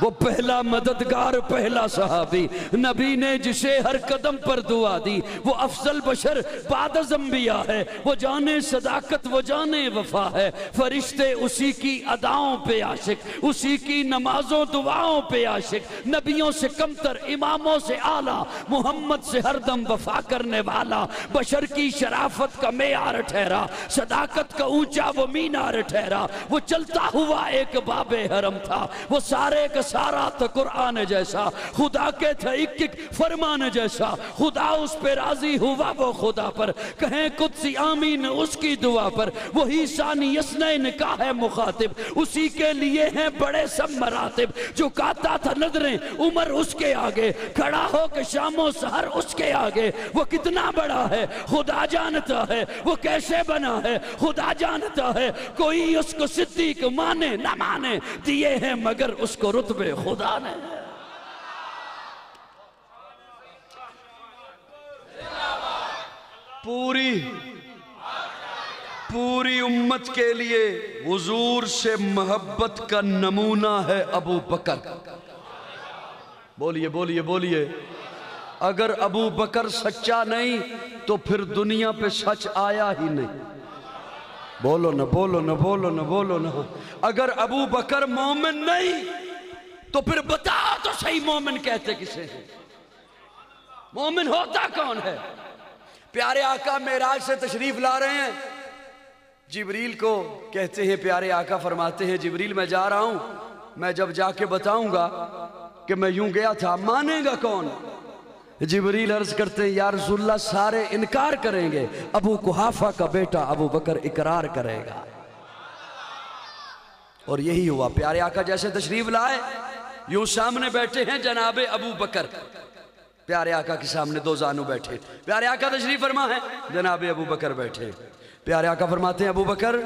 वो पहला मददगार, पहला सहाबी, नबी ने जिसे हर कदम पर दुआ दी, वो अफजल बशर बाद ज़म्बिया है, वो जाने सदाकत, वो जाने वफा है। फरिश्ते उसी की अदाओं पे आशिक, उसी की नमाजों दुआओं पे आशिक, नबियों से कमतर, इमामों से आला, मोहम्मद से हरदम वफा करने वाला। बशर की शराफत का मेयार ठहरा, सदाकत का ऊंचा वो मीनार ठहरा। वो चलता हुआ एक बाबे हरम था, वो सारे का सारा था कुरान जैसा, खुदा के था एक एक फरमान जैसा। खुदा उस पे राजी हुआ, वो खुदा पर कहें कुदसी आमीन उसकी दुआ पर। वही सानियस्नैन का है मुखातिब, उसी के लिए हैं बड़े सब मरातिब। झुकाता था नजरें उमर उसके आगे, खड़ा हो के शामो सहर उसके आगे। वो कितना बड़ा है खुदा जानता है, वो कैसे बना है खुदा जानता है। कोई उसको सिद्दीक माने ना माने, दिए हैं मगर उसको रुतबे खुदा ने। पूरी पूरी उम्मत के लिए हुजूर से मोहब्बत का नमूना है अबू बकर। बोलिए बोलिए बोलिए। अगर अबू बकर सच्चा नहीं तो फिर दुनिया पे सच आया ही नहीं। बोलो ना बोलो ना बोलो ना बोलो ना। अगर अबू बकर मोमिन नहीं तो फिर बताओ तो सही मोमिन कहते किसे हैं? मोमिन होता कौन है? प्यारे आका मेराज से तशरीफ ला रहे हैं, जिब्रील को कहते हैं, प्यारे आका फरमाते हैं जिब्रील मैं जा रहा हूं, मैं जब जाके बताऊंगा कि मैं यूं गया था मानेगा कौन? जिब्रील अर्ज करते हैं या रसूलल्लाह, सारे इनकार करेंगे, अबू कुहाफा का बेटा अबू बकर इकरार करेगा। और यही हुआ। प्यारे आका जैसे तशरीफ लाए, यूं सामने बैठे हैं जनाबे अबू बकर, प्यारे आका के सामने दो जानू बैठे। प्यारे आका तशरीफ फरमा है, जनाबे अबू बकर बैठे। प्यारे आका फरमाते हैं अबू बकर,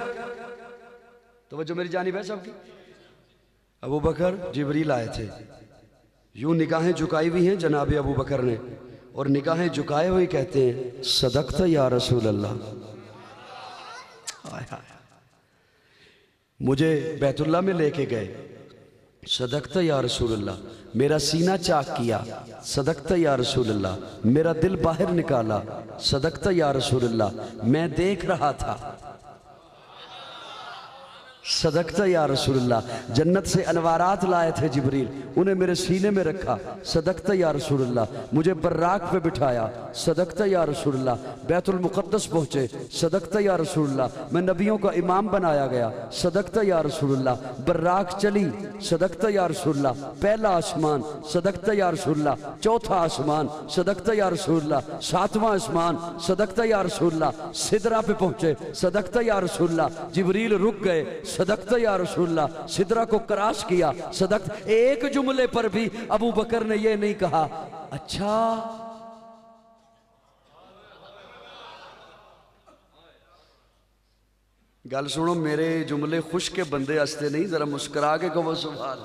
तवज्जो मेरी जानिब है सबकी। अबू बकर, जिब्रील आए थे, यूं निगाहें झुकाई हुई हैं जनाबे अबू बकर ने, और निगाहें झुकाए हुए कहते हैं सदकता या रसूल अल्लाह। मुझे बैतुल्ला में लेके गए, सदकता या रसूल अल्लाह। मेरा सीना चाक किया, सदकता या रसूल अल्लाह। मेरा दिल बाहर निकाला, सदकता या रसूल अल्लाह। मैं देख रहा था, सदकता या रसूल अल्लाह। जन्नत से अनवारात लाए थे जिब्रील, उन्हें मेरे सीने में रखा, सदकता या रसूल अल्लाह। मुझे बर्राक पे बिठाया, सदकता या रसूल अल्लाह। बैतुल मुक़द्दस पहुँचे, सदकता या रसूल अल्लाह। मैं नबियों का इमाम बनाया गया, सदकता या रसूल अल्लाह। बर्राक चली, सदकता या रसूल अल्लाह। पहला आसमान, सदकता या रसूल अल्लाह। चौथा आसमान, सदकता या रसूल अल्लाह। सातवां आसमान, सदकता या रसूल अल्लाह। सिदरा पे पहुँचे, सदकता या रसूल अल्लाह। जिब्रील रुक गए, सदकता या रसूलल्लाह। सिदरा को क्रॉस किया, सदकता। एक जुमले पर भी अबू बकर ने यह नहीं कहा अच्छा, गल सुनो, मेरे जुमले खुश के बंदे हंसते नहीं, जरा मुस्कुरा के कहो सुभान।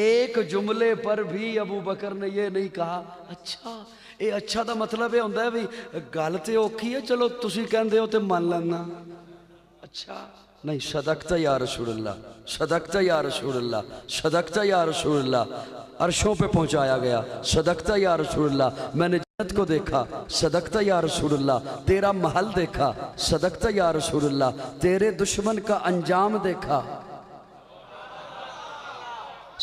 एक जुमले पर भी अबू बकर ने यह नहीं कहा अच्छा। ये अच्छा का मतलब यह होता है भी गल तो औखी है, चलो तुसी कहते हो तो मान लेना, अच्छा नहीं। सदकता या रसूल अल्लाह, सदकता या रसूल अल्लाह, सदकता या रसूल अल्लाह। अर्शों पे पहुंचाया गया, सदकता या रसूल अल्लाह। मैंने जन्नत को देखा, सदकता या रसूल अल्लाह। तेरा महल देखा, सदकता या रसूल अल्लाह। तेरे दुश्मन का अंजाम देखा,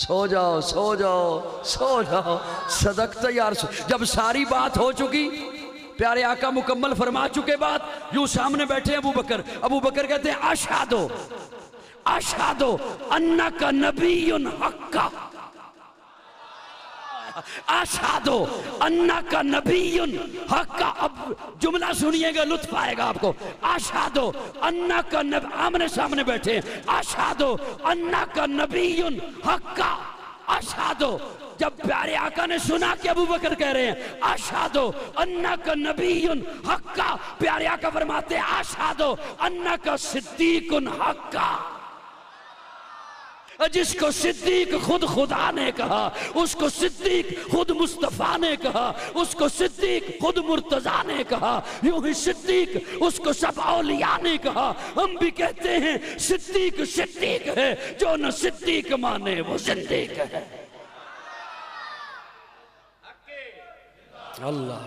सो जाओ सो जाओ सो जाओ, सदकता या रसूल। जब सारी बात हो चुकी, प्यारे आका मुकम्मल फरमा चुके बात, यूं सामने बैठे अबू बकर। अबू बकर कहते हैं अशहदो अशहदो अन्नका नबीयुन हक्का, अशहदो अन्नका नबीयुन हक्का। अब जुमला सुनिएगा, लुत्फ आएगा आपको। अशहदो अन्नका नबी, आमने सामने बैठे, अशहदो अन्नका नबीयुन हक्का, अशहदो। जब प्यारे आका ने सुना कि अबू बकर कह रहे हैं अशहदो अन्नका नबीयुन हक्का, प्यारे आका फरमाते हैं अशहदो अन्नका सिद्दीकुन हक्का। जिसको सिद्दीक खुद खुदा ने कहा, उसको सिद्दीक खुद मुस्तफ़ा ने कहा, उसको सिद्दीक खुद मुर्तजा ने कहा, यूं ही सिद्दीक उसको सब औलिया ने कहा। हम भी कहते हैं सिद्दीक सिद्दीक है, जो न सिद्दीक माने वो सिद्दीक है। अल्लाह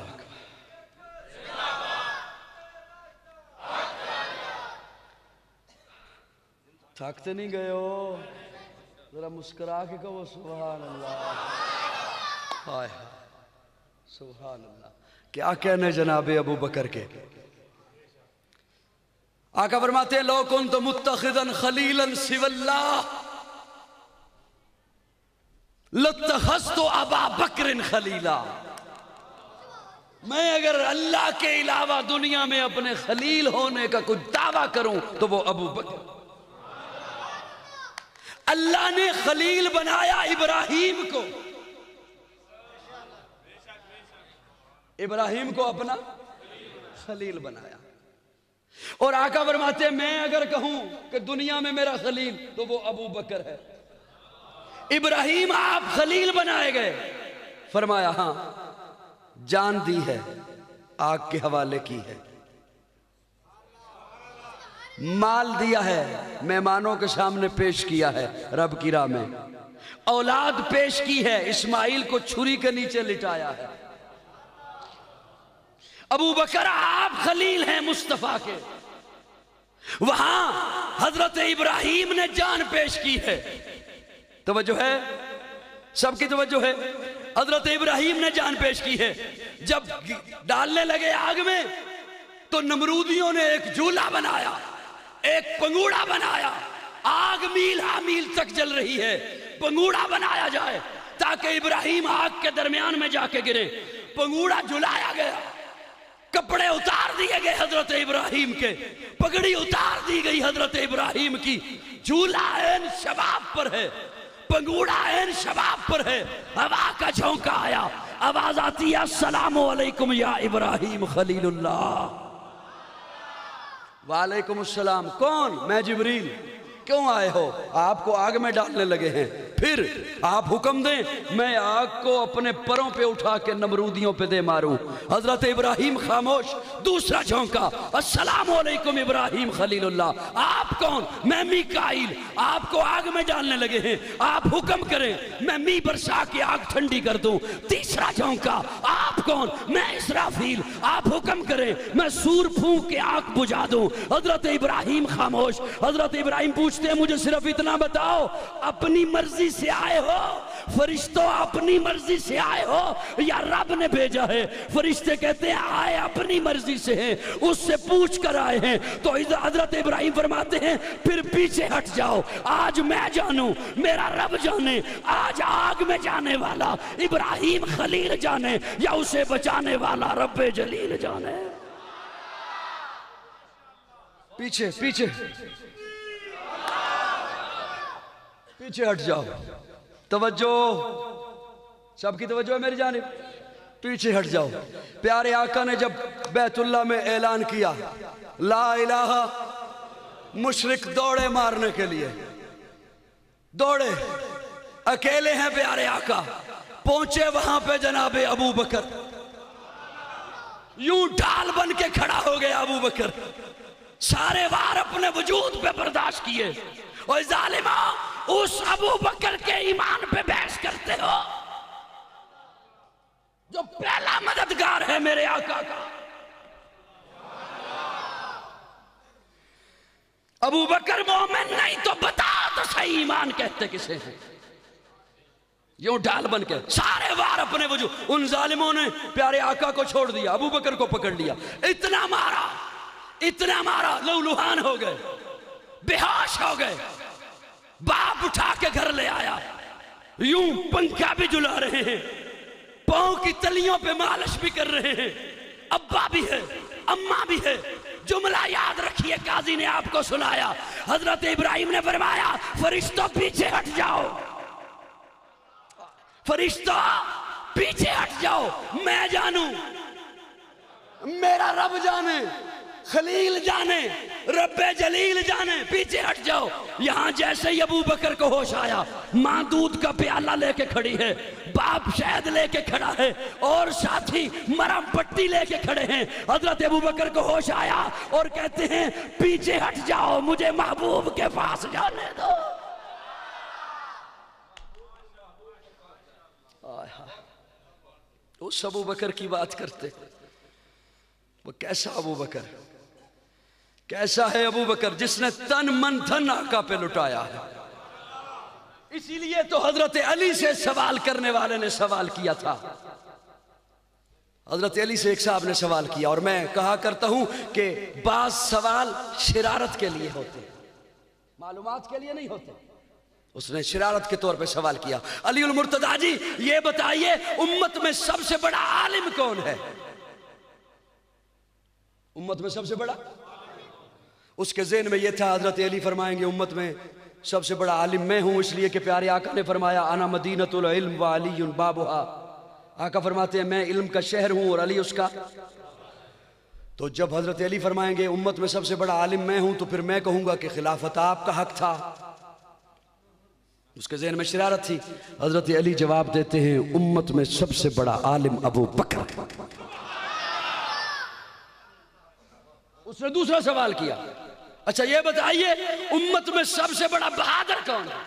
थकते नहीं गए हो? जरा मुस्करा के कहो सुभान अल्लाह, हाय सुभान अल्लाह। क्या कहने जनाबे अबू बकर के। आका फरमाते हैं लौ कुन्तु मुत्तखिज़न खलीलन सिवल्लाह लत्तखज़्तु अबा बकरन खलीला। मैं अगर अल्लाह के अलावा दुनिया में अपने खलील होने का कुछ दावा करूं तो वो अबू बकर। अल्लाह ने खलील बनाया इब्राहीम को, इब्राहीम को अपना खलील बनाया। और आका फरमाते मैं अगर कहूं कि दुनिया में मेरा खलील तो वो अबू बकर है। इब्राहीम आप खलील बनाए गए। फरमाया हां जान दी है, आग के हवाले की है, माल दिया है, मेहमानों के सामने पेश किया है रब की राह में, औलाद पेश की है, इस्माइल को छुरी के नीचे लिटाया है। अबू बकर आप खलील हैं मुस्तफा के। वहां हजरत इब्राहीम ने जान पेश की है। तवज्जो है, सबकी तवज्जो है। हजरत इब्राहीम ने जान पेश की है। जब डालने लगे आग में तो नमरूदियों ने एक झूला बनाया, एक पंगूड़ा बनाया। आग मील हा मील तक जल रही है, पंगूड़ा बनाया जाए ताकि इब्राहीम आग के दरमियान में जाके गिरे। पंगूड़ा झुलाया गया, कपड़े उतार दिए गए हजरत इब्राहीम के, पगड़ी उतार दी गई हजरत इब्राहीम की। झूला ऐन शबाब पर है, पंगूड़ा ऐन शबाब पर है। हवा का झोंका आया, आवाज आती है अस्सलामु अलैकुम या इब्राहीम खलीलुल्लाह। वालेकुम अस्सलाम। कौन? मैं जिब्रील। क्यों आए हो? आपको आग में डालने लगे हैं। फिर आप हुक्म दें, मैं आग को अपने परों पे उठा के नमरूदियों पे दे मारूं। हजरत इब्राहीम खामोश। दूसरा झोंका, अस्सलाम वालेकुम इब्राहीम खलीलुल्लाह। आप कौन? मैं मीकाईल। आपको आग में डालने लगे हैं, आप हुक्म करें, मैं मी बरसा के आग ठंडी कर दूं। तीसरा झोंका, आप कौन? मैं इसराफील। आप हुक्म करें, मैं सूर फूंक के आग बुझा दूं। हजरत इब्राहीम खामोश। हजरत इब्राहीम पूछते हैं मुझे सिर्फ इतना बताओ, अपनी मर्जी से आए हो? फरिश्तों अपनी मर्जी से आए हो या रब ने भेजा है? फरिश्ते कहते हैं आए अपनी मर्जी से हैं, उससे पूछ कर आए हैं। तो हजरत इब्राहीम फरमाते हैं फिर पीछे हट जाओ, आज मैं जानूं, मेरा रब जाने। आज आग में जाने वाला इब्राहीम खलील जाने या उसे बचाने वाला रब्बे जलील जाने। पीछे पीछे पीछे हट जाओ। तवज्जो, सबकी तवज्जो है मेरी जानिब। पीछे हट जाओ। प्यारे आका ने जब बैतुल्ला में ऐलान किया ला इलाहा, मुशरिक दौड़े मारने के लिए, दौड़े। अकेले हैं प्यारे आका। पहुंचे वहां पे जनाबे अबू बकर। यूं ढाल बन के खड़ा हो गया अबू बकर। सारे वार अपने वजूद पे बर्दाश्त किए। और जालिमा, उस अबू बकर के ईमान पे बहस करते हो जो पहला मददगार है मेरे आका का। अबू बकर मोमिन नहीं तो बता तो सही ईमान कहते किसे हैं। यूं ढाल बन के सारे वार अपने वजूद। उन जालिमों ने प्यारे आका को छोड़ दिया, अबू बकर को पकड़ लिया, इतना मारा, इतना मारा, लहूलुहान हो गए, बेहोश हो गए। बाप उठा के घर ले आया। यूं पंखा भी झुला रहे हैं, पांव की तलियों पे मालिश भी कर रहे हैं। अब्बा भी है, अम्मा भी है। जुमला याद रखिए, काजी ने आपको सुनाया। हजरत इब्राहीम ने फरमाया फरिश्तों पीछे हट जाओ, फरिश्तों पीछे हट जाओ, मैं जानू, मेरा रब जाने, खलील जाने, रब्बे जलील जाने, पीछे हट जाओ। यहाँ जैसे ही अबू बकर को होश आया, माँ दूध का प्याला लेके खड़ी है, बाप शहद लेके खड़ा है और साथी मरम पट्टी लेके खड़े हैं। हजरत अबू बकर को होश आया और कहते हैं पीछे हट जाओ, मुझे महबूब के पास जाने दो। उस अबू बकर की बात करते, वो कैसा अबू बकर, कैसा है अबू बकर जिसने तन मन धन आका पे लुटाया है। इसीलिए तो हजरत अली से सवाल करने वाले ने सवाल किया था। हजरत अली से एक साहब ने सवाल किया, और मैं कहा करता हूं कि बात सवाल शरारत के लिए होते, मालूमात के लिए नहीं होते। उसने शरारत के तौर पे सवाल किया, अली उल मुर्तदा जी ये बताइए उम्मत में सबसे बड़ा आलिम कौन है? उम्मत में सबसे बड़ा, उसके जेहन में यह था। हजरत अली फरमाएंगे उम्मत में सबसे बड़ा आलिम मैं हूं, इसलिए कि प्यारे आका ने फरमाया आना मदीनतुल इल्म व अली बाबुहा। आका फरमाते हैं मैं इल्म का शहर हूं और अली उसका। तो जब हजरत अली फरमाएंगे उम्मत में सबसे बड़ा आलिम मैं हूं, तो फिर मैं कहूंगा कि खिलाफत आपका हक था। उसके जहन में शरारत थी। हजरत अली जवाब देते हैं उम्मत में सबसे बड़ा आलिम अबू बकर। उसने दूसरा सवाल किया, अच्छा ये बताइए उम्मत में सबसे बड़ा बहादुर कौन है?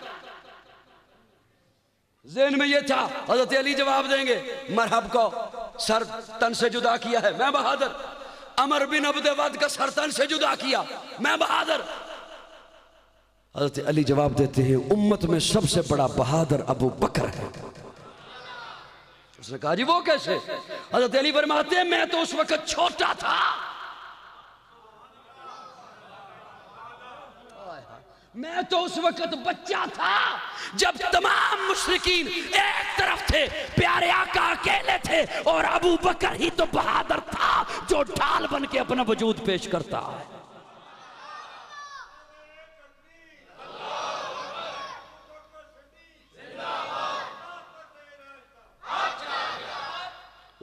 ज़हन में ये था। हजरत अली जवाब देंगे मरहब को सर तन से जुदा किया है, मैं बहादुर। अमर बिन अब्द वद का सर तन से जुदा किया, मैं बहादुर। हजरत अली जवाब देते हैं उम्मत में सबसे बड़ा बहादुर अबू बकर है। उसने कहा जी वो कैसे? हजरत अली फरमाते हैं मैं तो उस वक्त छोटा था, मैं तो उस वक्त बच्चा था जब तमाम मुशरिकीन एक तरफ थे, प्यारे आका अकेले थे, और अबू बकर ही तो बहादुर था जो ढाल बन के अपना वजूद पेश करता है।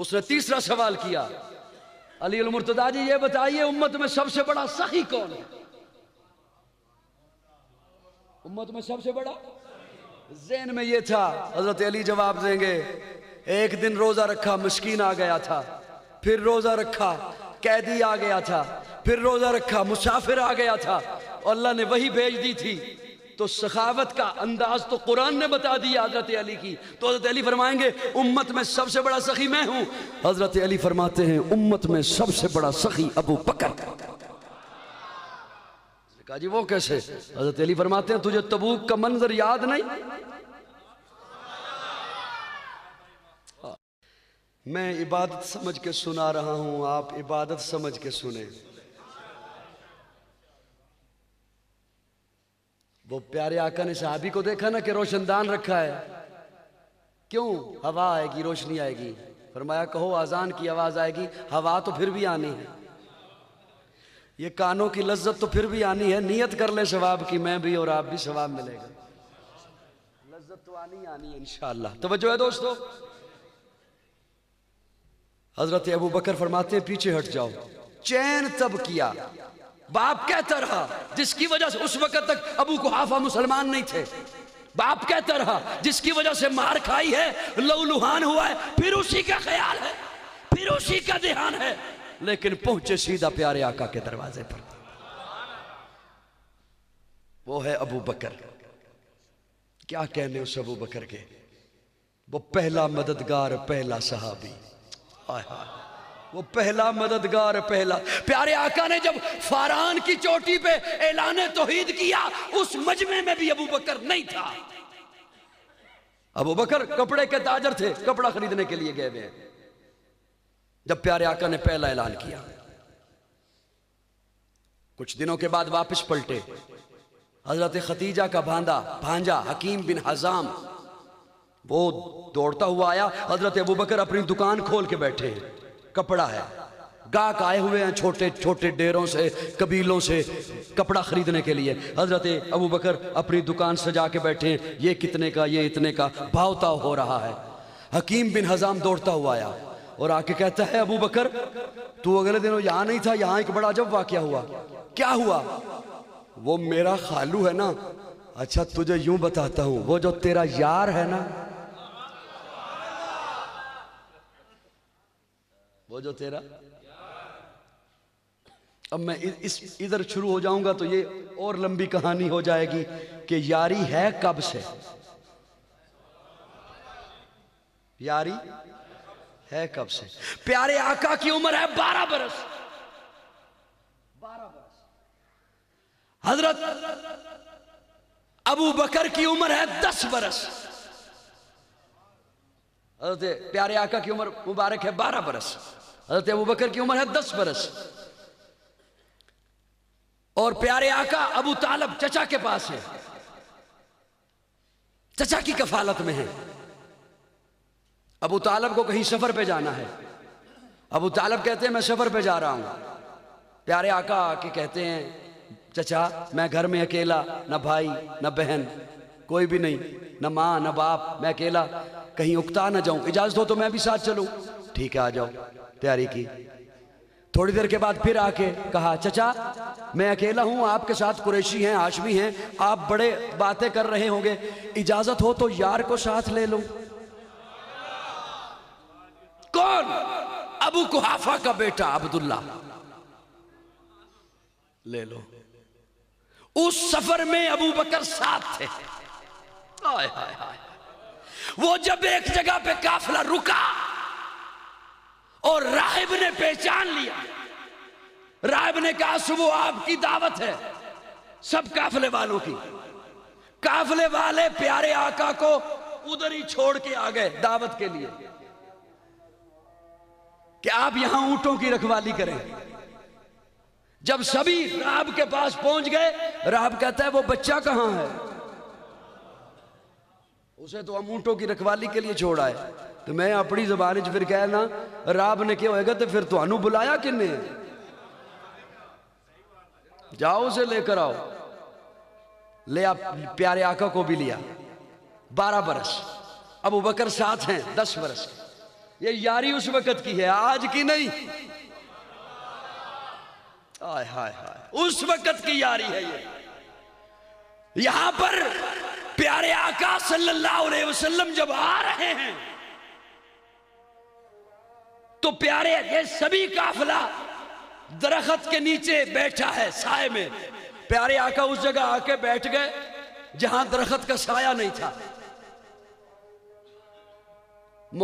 उसने तीसरा सवाल किया, अली उल मुर्तदा जी ये बताइए उम्मत में सबसे बड़ा सखी कौन है? उम्मत में सबसे बड़ा, ज़हन में ये था। हजरत अली जवाब देंगे एक दिन रोजा रखा, मिस्कीन आ गया था, फिर रोजा रखा, कैदी आ गया था, फिर रोजा रखा, मुसाफिर आ गया था, और अल्लाह ने वही भेज दी थी। तो सखावत का अंदाज तो कुरान ने बता दिया हजरत अली की। तो हजरत अली फरमाएंगे उम्मत में सबसे बड़ा सखी मैं हूं। हजरत अली फरमाते हैं उम्मत में सबसे बड़ा सखी अबू बकर। काजी वो कैसे? हजरत अली फरमाते हैं तुझे तबूक का मंजर याद नहीं? मैं इबादत समझ के सुना रहा हूं, आप इबादत समझ के सुने। वो प्यारे आका ने सहाबी को देखा ना कि रोशनदान रखा है, क्यों? हवा आएगी, रोशनी आएगी। फरमाया कहो आजान की आवाज आएगी, हवा तो फिर भी आनी है, ये कानों की लज्जत तो फिर भी आनी है, नियत कर ले सवाब की, मैं भी और आप भी, सवाब मिलेगा। लज्जत तो आनी आनी है इंशाअल्लाह। तवज्जो है दोस्तों। हजरत अबू बकर फरमाते हैं पीछे हट जाओ। चैन तब किया, बाप कहता रहा, जिसकी वजह से उस वक्त तक अबू कुहाफा मुसलमान नहीं थे, बाप कहता रहा जिसकी वजह से मार खाई है, लहूलुहान हुआ है, फिर उसी का ख्याल है, फिर उसी का ध्यान है, लेकिन पहुंचे सीधा प्यारे आका के दरवाजे पर। वो है अबू बकर। क्या कहने उस अबू बकर के, वो पहला मददगार, पहला सहाबी। आहा, वो पहला मददगार, पहला। प्यारे आका ने जब फारान की चोटी पे ऐलान तौहीद किया, उस मजमे में भी अबू बकर नहीं था। अबू बकर कपड़े के ताजर थे, कपड़ा खरीदने के लिए गए हुए। जब प्यारे आका ने पहला ऐलान किया, कुछ दिनों के बाद वापस पलटे। हजरत खतीजा का भांजा हकीम बिन हजाम वो दौड़ता हुआ आया। हजरत अबू बकर अपनी दुकान खोल के बैठे हैं, कपड़ा है, गाहक आए हुए हैं छोटे छोटे डेरों से, कबीलों से कपड़ा खरीदने के लिए। हजरत अबू बकर अपनी दुकान सजा के बैठे हैं, ये कितने का, ये इतने का, भाव ताव हो रहा है। हकीम बिन हजाम दौड़ता हुआ आया और आके कहता है अबू बकर तू अगले दिनों यहाँ नहीं था, यहाँ एक बड़ा अजब वाकया हुआ। क्या हुआ? वो मेरा खालू है ना। अच्छा तुझे यूं बताता हूं, वो जो तेरा यार है ना, वो जो तेरा, अब मैं इस इधर शुरू हो जाऊंगा तो ये और लंबी कहानी हो जाएगी कि यारी है कब से, यारी है कब से। प्यारे आका की उम्र है 12 बरस, 12 बरस। हजरत अबू बकर की उम्र है 10 बरस। हजरत प्यारे आका की उम्र मुबारक है 12 बरस, हजरत अबू बकर की उम्र है 10 बरस। और प्यारे आका अबू तालब चचा के पास है, चचा की कफालत में है। अबू तालब को कहीं सफर पे जाना है। अबू तालब कहते हैं मैं सफर पे जा रहा हूं। प्यारे आका आके कहते हैं चचा मैं घर में अकेला, ना भाई ना बहन कोई भी नहीं, ना माँ ना बाप, मैं अकेला, कहीं उकता ना जाऊं, इजाजत हो तो मैं भी साथ चलूं। ठीक है आ जाओ, तैयारी की। थोड़ी देर के बाद फिर आके कहा चचा मैं अकेला हूं, आपके साथ कुरैशी हैं, हाशमी हैं, आप बड़े बातें कर रहे होंगे, इजाजत हो तो यार को साथ ले लूं। कौन? अबू कुहाफा का बेटा अब्दुल्ला। ले लो। उस सफर में अबू बकर साथ थे। हाय हाय हाय। वो जब एक जगह पे काफिला रुका और राहिब ने पहचान लिया, राहिब ने कहा सुबह आपकी दावत है सब काफिले वालों की। काफिले वाले प्यारे आका को उधर ही छोड़ के आ गए दावत के लिए कि आप यहां ऊंटों की रखवाली करें। जब सभी राहिब के पास पहुंच गए, राहिब कहता है वो बच्चा कहां है, उसे तो हम ऊंटों की रखवाली के लिए छोड़ आए। तो मैं अपनी जबान फिर कहना राब ने क्या होगा, तो फिर तुहानू बुलाया किन्ने, जाओ उसे लेकर आओ। ले आप प्यारे आका को भी लिया। 12 बरस, अबू बकर साथ हैं 10 बरस। ये यारी उस वक्त की है, आज की नहीं। हाय हाय हाय, उस वक्त की यारी है ये। यहां पर प्यारे आका सल्लल्लाहु अलैहि वसल्लम जब आ रहे हैं तो प्यारे ये सभी काफिला दरख्त के नीचे बैठा है साय में। प्यारे आका उस जगह आके बैठ गए जहां दरख्त का साया नहीं था।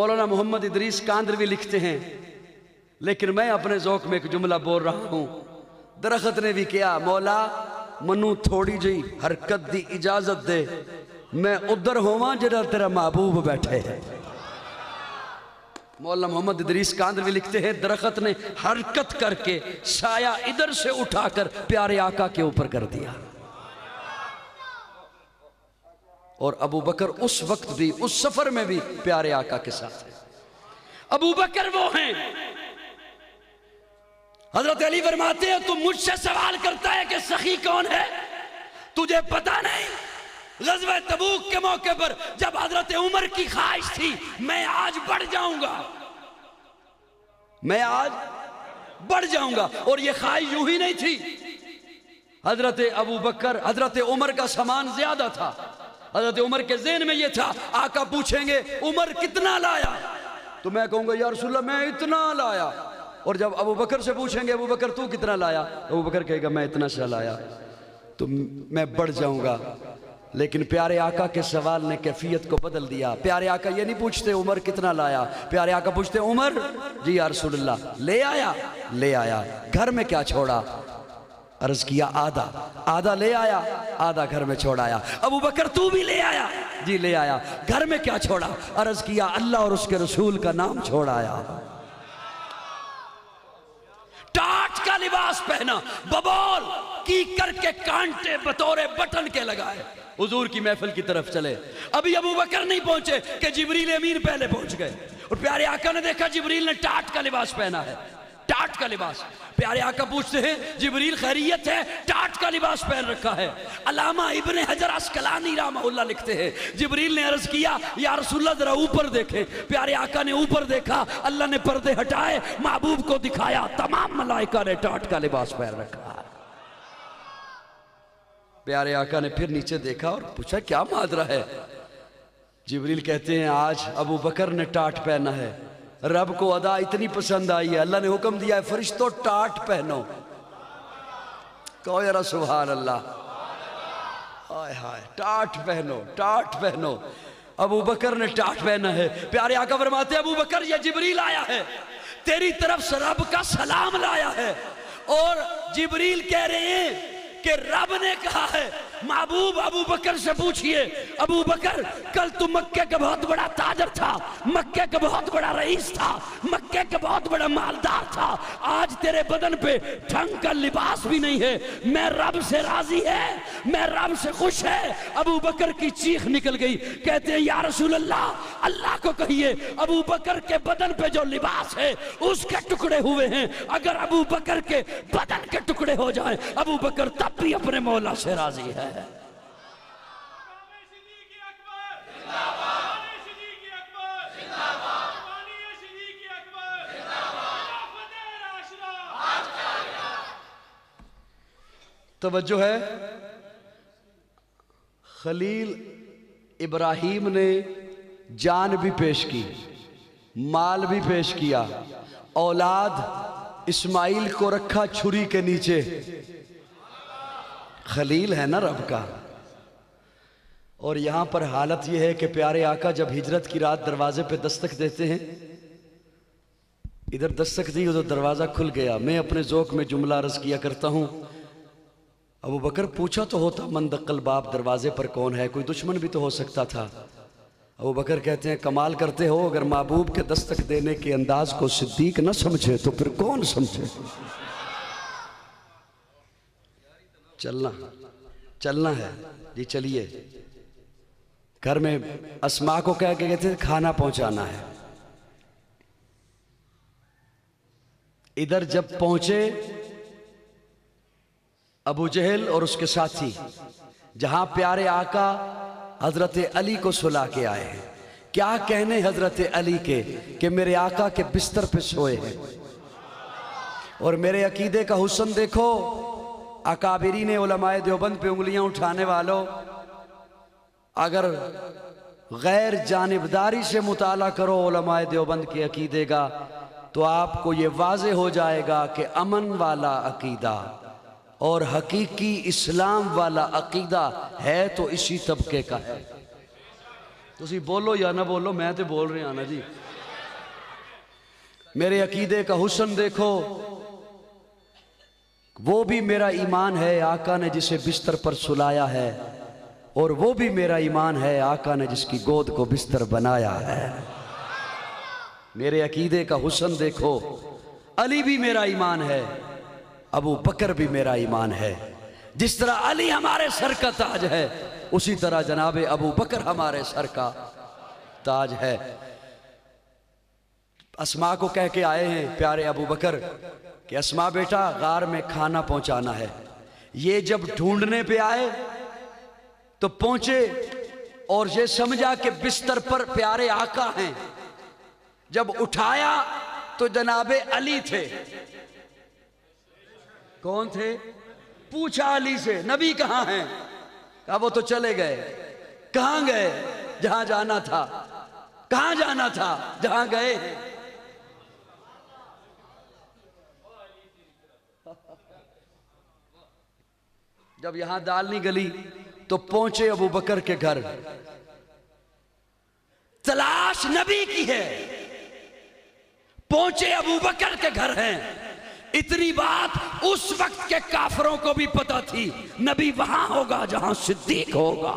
मौलाना मोहम्मद इदरीस कांदरवी लिखते हैं, लेकिन मैं अपने ज़ौक में एक जुमला बोल रहा हूं, दरख्त ने भी किया मौला मनु थोड़ी जी हरकत दी, इजाजत दे मैं उधर होवां जिधर तेरा महबूब बैठे है। मौलाना मोहम्मद इदरीस कांदवी लिखते हैं दरख्त ने हरकत करके साया इधर से उठाकर प्यारे आका के ऊपर कर दिया। और अबू बकर उस वक्त भी, उस सफर में भी प्यारे आका के साथ है। अबू बकर वो हैं, हजरत अली फरमाते हैं तुम मुझसे सवाल करता है कि सखी कौन है, तुझे पता नहीं ग़ज़वा तबूक के मौके पर जब हजरत उमर की ख्वाहिश थी मैं आज बढ़ जाऊंगा, मैं आज बढ़ जाऊंगा, और यह ख्वाहिश यूं ही नहीं थी, हजरत अबू बकर हजरत उमर का सामान ज्यादा था। हजरत उमर के ज़हन में यह था आका पूछेंगे उमर कितना लाया, तो मैं कहूंगा या रसूल अल्लाह मैं इतना लाया। और जब अबू बकर से पूछेंगे अबू बकर तू कितना लाया, अबू बकर कहेगा मैं इतना सा लाया, तो मैं बढ़ जाऊंगा। लेकिन प्यारे आका के सवाल ने कैफियत को बदल दिया। प्यारे आका ये नहीं पूछते उमर कितना लाया, प्यारे आका पूछते उमर जी या रसूलल्लाह ले आया, ले आया, घर में क्या छोड़ा, अर्ज किया आधा, आधा ले आया, आधा घर में छोड़ आया। अबू बकर तू भी ले आया, जी ले आया, घर में क्या छोड़ा, अर्ज किया अल्लाह और उसके रसूल का नाम छोड़ आया। टाट का लिबास पहना, बबौल कीकर के कांटे बतौरे बटन के लगाए, हुजूर की महफिल की तरफ चले। अभी अबू बकर नहीं पहुंचे कि जिब्रील अमीन पहले पहुंच गए और प्यारे आका ने देखा जिब्रील ने टाट का लिबास पहना है, टाट का लिबास। प्यारे आका पूछते हैं जिब्रील खैरियत है, टाट का लिबास पहन रखा है। अल्लामा इब्ने हजर अस्कलानी रहमहुल्लाह लिखते हैं जिब्रील ने अर्ज किया या रसूलल्लाह जरा ऊपर देखे, प्यारे आका ने ऊपर देखा, अल्लाह ने पर्दे हटाए, महबूब को दिखाया, तमाम मलाइका ने टाट का लिबास पहन रखा है। प्यारे आका ने फिर नीचे देखा और पूछा क्या माजरा है। जिब्रील कहते हैं आज अबू बकर ने टाट पहना है, रब को अदा इतनी पसंद आई है, अल्लाह ने हुक्म दिया है फरिश्तों टाट पहनो। कहो यार सुभान अल्लाह, आय हाय, टाट पहनो, टाट पहनो। अबू बकर ने टाट पहना है। प्यारे आका फरमाते हैं अबू बकर ये जिब्रील आया है, तेरी तरफ से रब का सलाम लाया है। और जिब्रील कह रहे हैं कि रब ने कहा है महबूब अबू बकर से पूछिए, अबू बकर कल तू मक्के का बहुत बड़ा ताजर था, मक्के का बहुत बड़ा रईस था, मक्के का बहुत बड़ा मालदार था, आज तेरे बदन पे ढंग का लिबास भी नहीं है। मैं रब से राजी है, मैं रब से खुश है। अबू बकर की चीख निकल गई। कहते हैं या रसूल अल्लाह, अल्लाह को कहिए अबू बकर के बदन पे जो लिबास है उसके टुकड़े हुए हैं, अगर अबू बकर के बदन के टुकड़े हो जाए अबू बकर तब भी अपने मौला से राजी है। तवज्जो है, खलील इब्राहिम ने जान भी पेश की, माल भी पेश किया, औलाद इस्माइल को रखा छुरी के नीचे। खलील है ना रब का। और यहां पर हालत यह है कि प्यारे आका जब हिजरत की रात दरवाजे पे दस्तक देते हैं, इधर दस्तक दी उधर दरवाजा खुल गया। मैं अपने जोक में जुमला अर्ज किया करता हूं, अबू बकर पूछा तो होता मन दक्कल बाप, दरवाजे पर कौन है, कोई दुश्मन भी तो हो सकता था। अबू बकर कहते हैं कमाल करते हो, अगर महबूब के दस्तक देने के अंदाज को सिद्दीक ना समझे तो फिर कौन समझे। चलना चलना है जी, चलिए। घर में अस्मा को कह के कहते खाना पहुंचाना है। इधर जब पहुंचे अबू जहल और उसके साथी, जहां प्यारे आका हजरत अली को सुला के आए हैं, क्या कहने हजरत अली के कि मेरे आका के बिस्तर पे सोए हैं। और मेरे अकीदे का हुस्न देखो, अकाबिरी ने उलमाए देवबंद पे उंगलियां उठाने वालों, अगर गैर जानिबदारी से मुताला करो उलमाए देवबंद के अकीदे का तो आपको ये वाजे हो जाएगा कि अमन वाला अकीदा और हकीकी इस्लाम वाला अकीदा है तो इसी तबके का है। तुसी बोलो या ना बोलो, मैं तो बोल रहा ना जी। मेरे अकीदे का हुस्न देखो, वो भी मेरा ईमान है आका ने जिसे बिस्तर पर सुलाया है, और वो भी मेरा ईमान है आका ने जिसकी गोद को बिस्तर बनाया है। मेरे अकीदे का हुस्न देखो, अली भी मेरा ईमान है, अबू बकर भी मेरा ईमान है। जिस तरह अली हमारे सर का ताज है उसी तरह जनाबे अबू बकर हमारे सर का ताज है। अस्मा को कह के आए हैं प्यारे अबू बकर कि अस्मा बेटा गार में खाना पहुंचाना है। ये जब ढूंढने पे आए तो पहुंचे और ये समझा कि बिस्तर पर प्यारे आका हैं। जब उठाया तो जनाबे अली थे। कौन थे? पूछा अली से नबी कहाँ हैं? कहा वो तो चले गए। कहाँ गए? जहां जाना था। कहां जाना था? जहां गए। जब यहां दाल नहीं गली तो पहुंचे अबू बकर के घर। तलाश नबी की है, पहुंचे अबू बकर के घर हैं। इतनी बात उस वक्त के काफरों को भी पता थी, नबी वहां होगा जहां सिद्दीक होगा।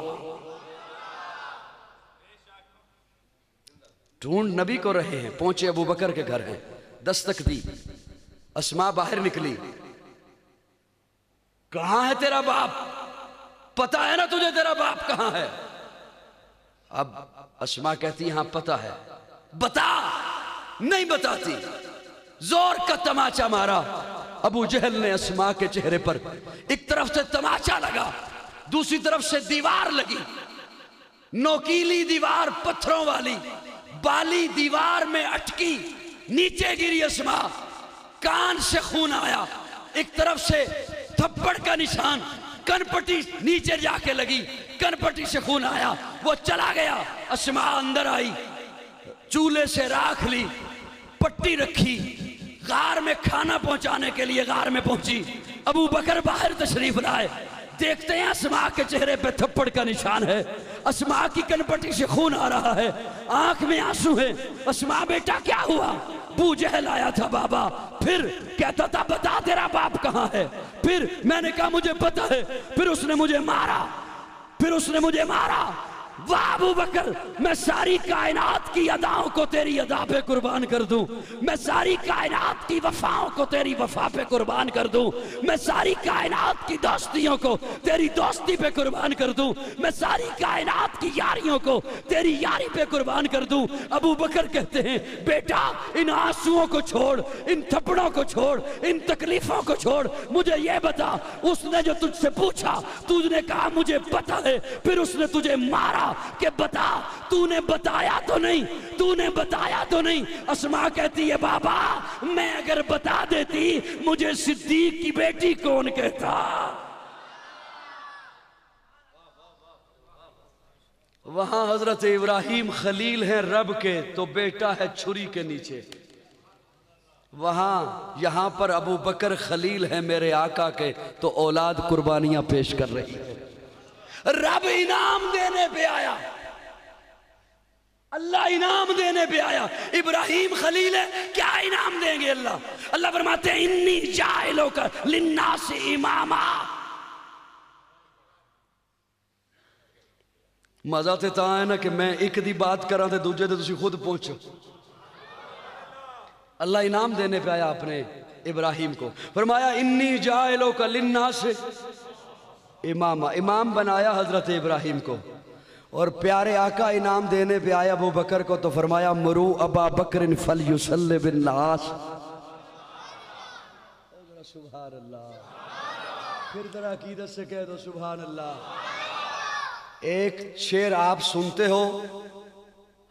ढूंढ नबी को रहे हैं, पहुंचे अबू बकर के घर हैं, दस्तक दी। अस्मा बाहर निकली, कहां है तेरा बाप? पता है ना तुझे तेरा बाप कहां है? अब अस्मा कहती हां पता है। बता। नहीं बताती। जोर का तमाचा मारा। अबू जहल ने अस्मा के चेहरे पर एक तरफ से तमाचा लगा, दूसरी तरफ से दीवार लगी, नोकीली दीवार, पत्थरों वाली बाली दीवार में अटकी, नीचे गिरी अस्मा। कान से खून आया, एक तरफ से थप्पड़ का निशान, कनपट्टी नीचे जाके लगी, कनपट्टी से खून आया, वो चला गया। अस्मा अंदर आई, चूल्हे से राख ली, पट्टी रखी, गार में खाना पहुंचाने के लिए गार में पहुंची। अबू बकर बाहर तशरीफ लाए, देखते हैं अस्मा के चेहरे पे थप्पड़ का निशान है, अस्मा की कनपट्टी से खून आ रहा है, आंख में आंसू है। अस्मा बेटा क्या हुआ? अबू जहल आया था बाबा, फिर कहता था बता तेरा बाप कहाँ है, फिर मैंने कहा मुझे पता है, फिर उसने मुझे मारा, फिर उसने मुझे मारा। वाह अबू बकर, मैं सारी कायनात की अदाओं को तेरी अदा पे कुर्बान कर दूं, मैं सारी कायनात की वफाओं को तेरी वफा पे कुर्बान कर दूं, मैं सारी कायनात की दोस्तियों को तेरी दोस्ती पे कुर्बान कर दूं, मैं सारी कायनात की यारियों को तेरी यारी पे कुर्बान कर दूं। अबू बकर कहते हैं बेटा इन आंसुओं को छोड़, इन थप्पड़ों को छोड़, इन तकलीफों को छोड़, मुझे ये बता, उसने जो तुझसे पूछा तुझने कहा मुझे पता है, फिर उसने तुझे मारा कि बता तूने बताया तो नहीं, तूने बताया तो नहीं। अस्मा कहती है बाबा मैं अगर बता देती मुझे सिद्दीक की बेटी कौन कहता। वहां हजरत इब्राहिम खलील है रब के, तो बेटा है छुरी के नीचे। वहां यहां पर अबू बकर खलील है मेरे आका के, तो औलाद कुर्बानियां पेश कर रही है। रब इनाम देने पे आया, अल्लाह इनाम देने पे आया। इब्राहिम खलील है, क्या इनाम देंगे अल्लाह? अल्लाह फरमाते हैं इन्नी जाइलों का लिन्नास इमामा। मजा तो ता है ना कि मैं एक दी बात करा तो दूजे ते तुसी खुद पहुंचो। अल्लाह इनाम देने पे आया अपने इब्राहिम को। फरमाया इन्नी जाइलों का लिन्नास इमामा, इमाम बनाया हजरत इब्राहिम को। और प्यारे आका इनाम देने पे आया अबू बकर को, तो फरमाया मरू अबा बकर फल युसल्ले बिन नास। सुभान अल्लाह, फिर जरा अकीदत से कह दो सुभान अल्लाह। एक शेर आप सुनते हो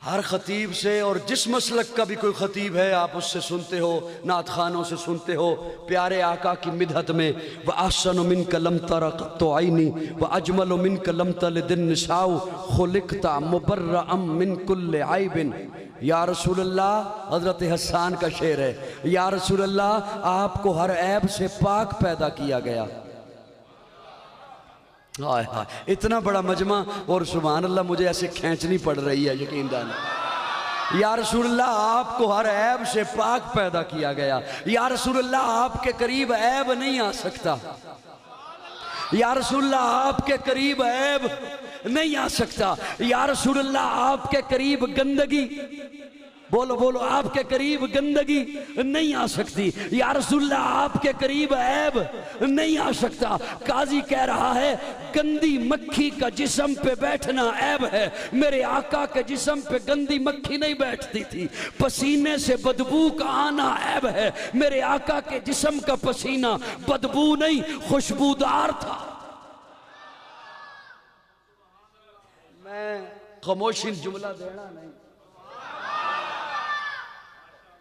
हर खतीब से, और जिस मसलक का भी कोई खतीब है आप उससे सुनते हो, नात खानों से सुनते हो, प्यारे आका की मिदहत में व आसन मिन कलम तर तो आईनी व अजमल मिन कलम तल दिन निशाऊ खुलिकता मुबर्र अम मिन कुल्ल आई बिन। या रसूल अल्लाह, हजरत हसन का शेर है, या रसूल अल्लाह आपको हर ऐब से पाक पैदा किया गया। हाय हाय, इतना बड़ा मजमा, और सुभान अल्लाह मुझे ऐसे खींचनी पड़ रही है यकीन दान। या रसूल अल्लाह आपको हर ऐब से पाक पैदा किया गया, या रसूल अल्लाह आपके करीब ऐब नहीं आ सकता, या रसूल अल्लाह आपके करीब ऐब नहीं आ सकता, या रसूल अल्लाह आपके करीब गंदगी, बोलो बोलो, आपके करीब गंदगी नहीं आ सकती, या रसूल्ला आपके करीब ऐब नहीं आ सकता। काजी कह रहा है गंदी मक्खी का जिस्म पे बैठना ऐब है, मेरे आका के जिस्म पे गंदी मक्खी नहीं बैठती थी। पसीने से बदबू का आना ऐब है, मेरे आका के जिस्म का पसीना बदबू नहीं खुशबूदार था। मैं खामोशी जुमला देना नहीं,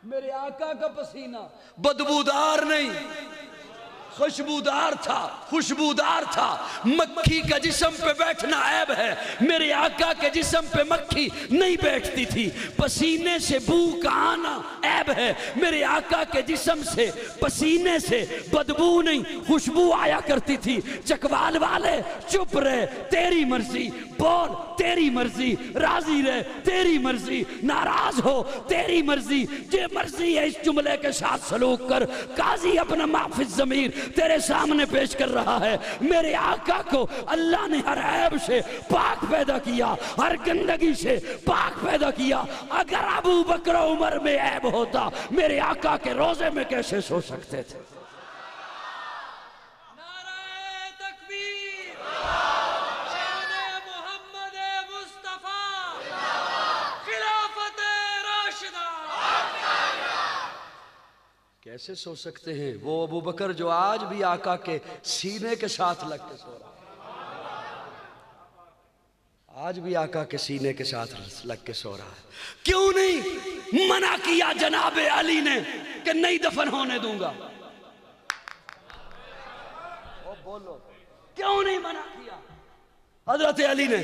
मेरे आका का पसीना बदबूदार नहीं खुशबूदार था, खुशबूदार था। मक्खी का जिस्म पे बैठना ऐब है, मेरे आका के जिस्म पे मक्खी नहीं बैठती थी। पसीने से बू का आना ऐब है, मेरे आका के जिस्म से पसीने से बदबू नहीं खुशबू आया करती थी। चकवाल वाले चुप रहे, तेरी मर्जी, बोल तेरी मर्जी, राजी रहे तेरी मर्जी, नाराज हो तेरी मर्जी, जे मर्जी है। इस जुमले के साथ सलूक कर। काजी अपना माफिज ज़मीर तेरे सामने पेश कर रहा है, मेरे आका को अल्लाह ने हर ऐब से पाक पैदा किया, हर गंदगी से पाक पैदा किया। अगर अबू बकर उमर में ऐब होता मेरे आका के रोजे में कैसे सो सकते थे। नारे तकबीर, शान-ए मुहम्मद मुस्तफा, खिलाफत-ए राशिदा। कैसे सो सकते हैं वो अबू बकर जो आज भी आका के सीने के साथ लग के सो रहा है, आज भी आका के सीने के साथ लग के सो रहा है। क्यों नहीं मना किया जनाब अली ने कि नहीं दफन होने दूंगा? ओ बोलो क्यों नहीं मना किया? हजरत अली ने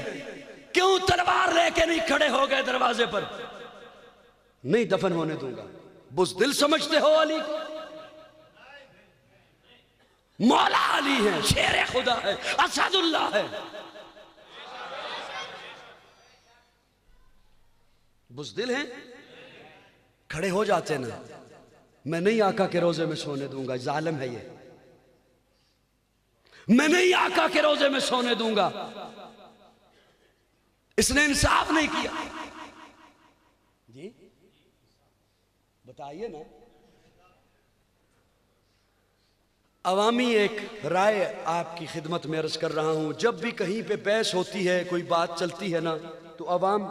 क्यों तलवार लेके नहीं खड़े हो गए दरवाजे पर? नहीं दफन होने दूंगा। बुज़दिल समझते हो अली को? मौला अली है, शेर खुदा है, असदुल्ला है। बुज़दिल हैं? खड़े हो जाते ना, मैं नहीं आका के रोजे में सोने दूंगा। जालिम है ये, मैं नहीं आका के रोजे में सोने दूंगा। इसने इंसाफ नहीं किया जी, बताइए ना। अवामी एक राय आपकी खिदमत में अर्ज कर रहा हूं। जब भी कहीं पे बहस होती है, कोई बात चलती है ना, तो अवाम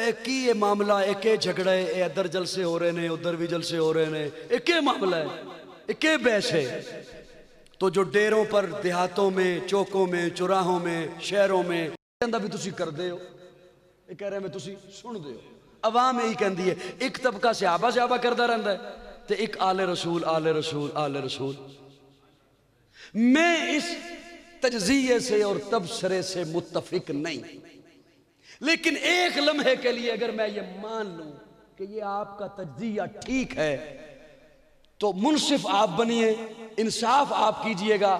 एक ही ये मामला, एक ही झगड़े, इधर जलसे हो रहे ने, उधर भी जलसे हो रहे ने, एक ही मामला है, एक ही बहस है। तो जो डेरों पर, देहातों में, चौकों में, चौराहों में, शहरों में कहता भी तुसी कर दे हो, ये कह रहे मैं तुसी सुन दे हो। अवाम यही कहती है। एक तबका सियाबा सियाबा करता रहता है तो एक आले रसूल आले रसूल आले रसूल। मैं इस तजज़िये से और तबसरे से मुत्तफिक नहीं, लेकिन एक लम्हे के लिए अगर मैं ये मान लूं कि ये आपका तजज़िया ठीक है, तो मुनसिफ आप बनिए, इंसाफ आप कीजिएगा,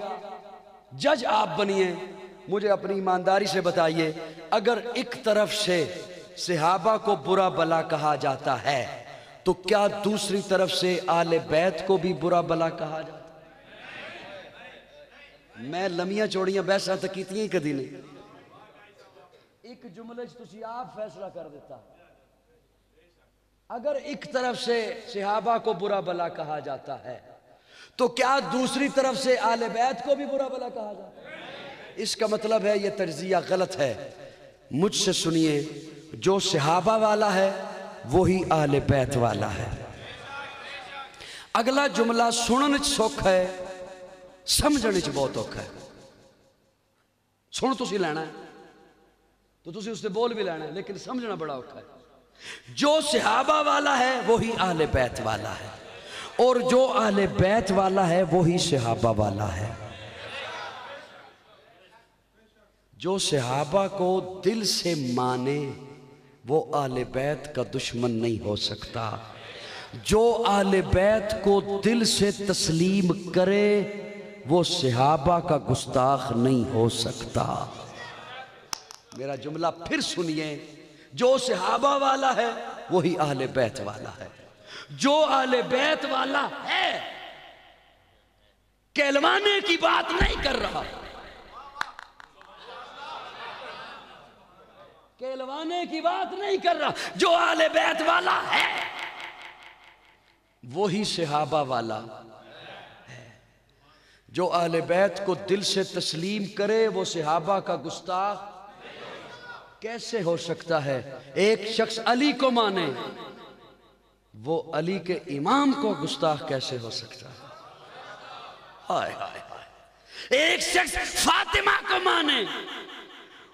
जज आप बनिए। मुझे अपनी ईमानदारी से बताइए, अगर एक तरफ से सहाबा को बुरा भला कहा जाता है, तो क्या दूसरी तरफ से आले बैत को भी बुरा भला कहा जाता है? मैं लमियां चौड़ियां बहसा तक की थी कदी नहीं। एक जुमले तुसी आप फैसला कर देता। अगर एक तरफ से सहाबा को बुरा भला कहा जाता है, तो क्या दूसरी तरफ से आले बैत को भी बुरा भला कहा जाता है? इसका मतलब है यह तर्जिया गलत है। मुझसे सुनिए, जो सहाबा वाला है वही आले बैत वाला है। अगला जुमला सुनने सौख है, समझने बहुत औखा है। सुन तुसी लेना है तो तुसी उससे बोल भी लेना है, लेकिन समझना बड़ा औखा है। जो सहाबा वाला है वही आले बैत वाला है, और जो आले बैत वाला है वही सहाबा वाला है। जो सहाबा को दिल से माने वो आले बैत का दुश्मन नहीं हो सकता। जो आले बैत को दिल से तस्लीम करे वो सहाबा का गुस्ताख नहीं हो सकता। मेरा जुमला फिर सुनिए, जो सहाबा वाला है वही आले बैत वाला है, जो आले बैत वाला है। कहलवाने की बात नहीं कर रहा, कहलवाने की बात नहीं कर रहा। जो आले बैत वाला है वही सहाबा वाला है। जो आले बैत को दिल से तस्लीम करे वो सहाबा का गुस्ताख कैसे हो सकता है? एक शख्स अली को माने, वो अली के इमाम को गुस्ताख कैसे हो सकता है? हाय हाय हाय। एक शख्स फातिमा को माने,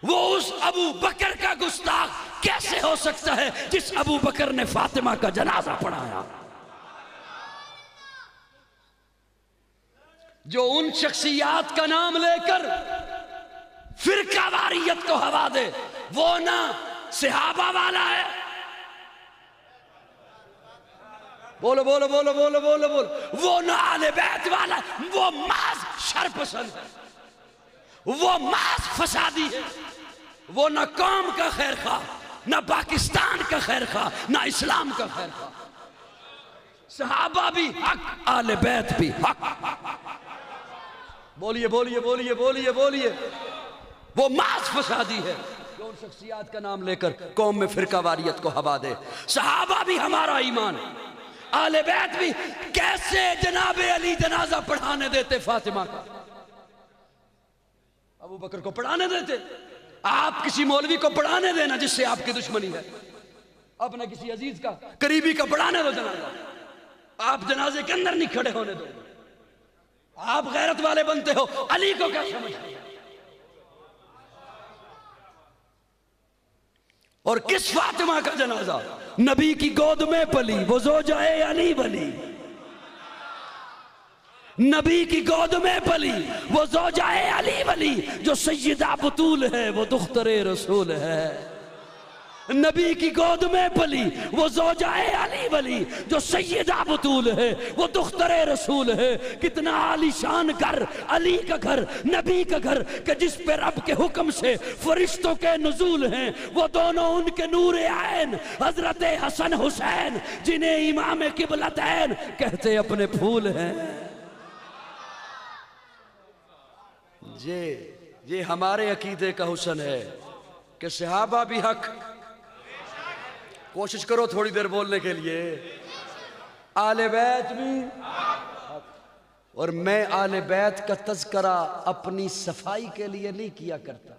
वो उस अबू बकर का गुस्ताख कैसे हो सकता है जिस अबू बकर ने फातिमा का जनाजा पढ़ाया? जो उन शख्सियात का नाम लेकर फिरका वारियत को हवा दे वो ना सहाबा वाला है। बोलो बोलो बोलो बोलो बोलो बोलो। वो ना आले बैत वाला, वो मास शरपसंद है, वो मास फसादी है, वो ना कौम का खैर खा, ना पाकिस्तान का खैर खा, ना इस्लाम का खैर खा। सहाबा भी हक, आले बैत भी हक। बोलिए बोलिए बोलिए बोलिए बोलिए। वो मास फसादी है जो उन शख्सियात का नाम लेकर कौम में फिरका वारियत को हवा दे। सहाबा भी हमारा ईमान है, आले बैत भी। कैसे जनाब अली जनाजा पढ़ाने देते फातिमा का, अबू बकर को पढ़ाने देते? आप किसी मौलवी को पढ़ाने देना जिससे आपकी दुश्मनी है, अपने किसी अजीज का, करीबी का पढ़ाने दो जनाजा। आप जनाजे के अंदर नहीं खड़े होने दो। आप गैरत वाले बनते हो, अली को क्या समझते? और किस फातिमा का जनाजा? नबी की गोद में पली वो ज़ोजाए अली बनी, नबी की गोद में पली वो ज़ौजाए अली वली, जो सैयदा बतूल है वो दुख्तरे रसूल है। नबी की गोद में पली वो ज़ौजाए अली वली, जो सैयदा बतूल है वो दुख्तरे रसूल है। कितना आलीशान घर, अली का घर, नबी का घर, कि जिस पे रब के हुक्म से फरिश्तों के नुज़ूल हैं। वो दोनों उनके नूरे आयन हजरत हसन हुसैन, जिन्हें इमाम किबलतैन कहते अपने फूल हैं। ये हमारे अकीदे का हुसन है कि सहाबा भी हक। कोशिश करो थोड़ी देर बोलने के लिए। आले बैत भी, और मैं आले बैत का तज़करा अपनी सफाई के लिए नहीं किया करता।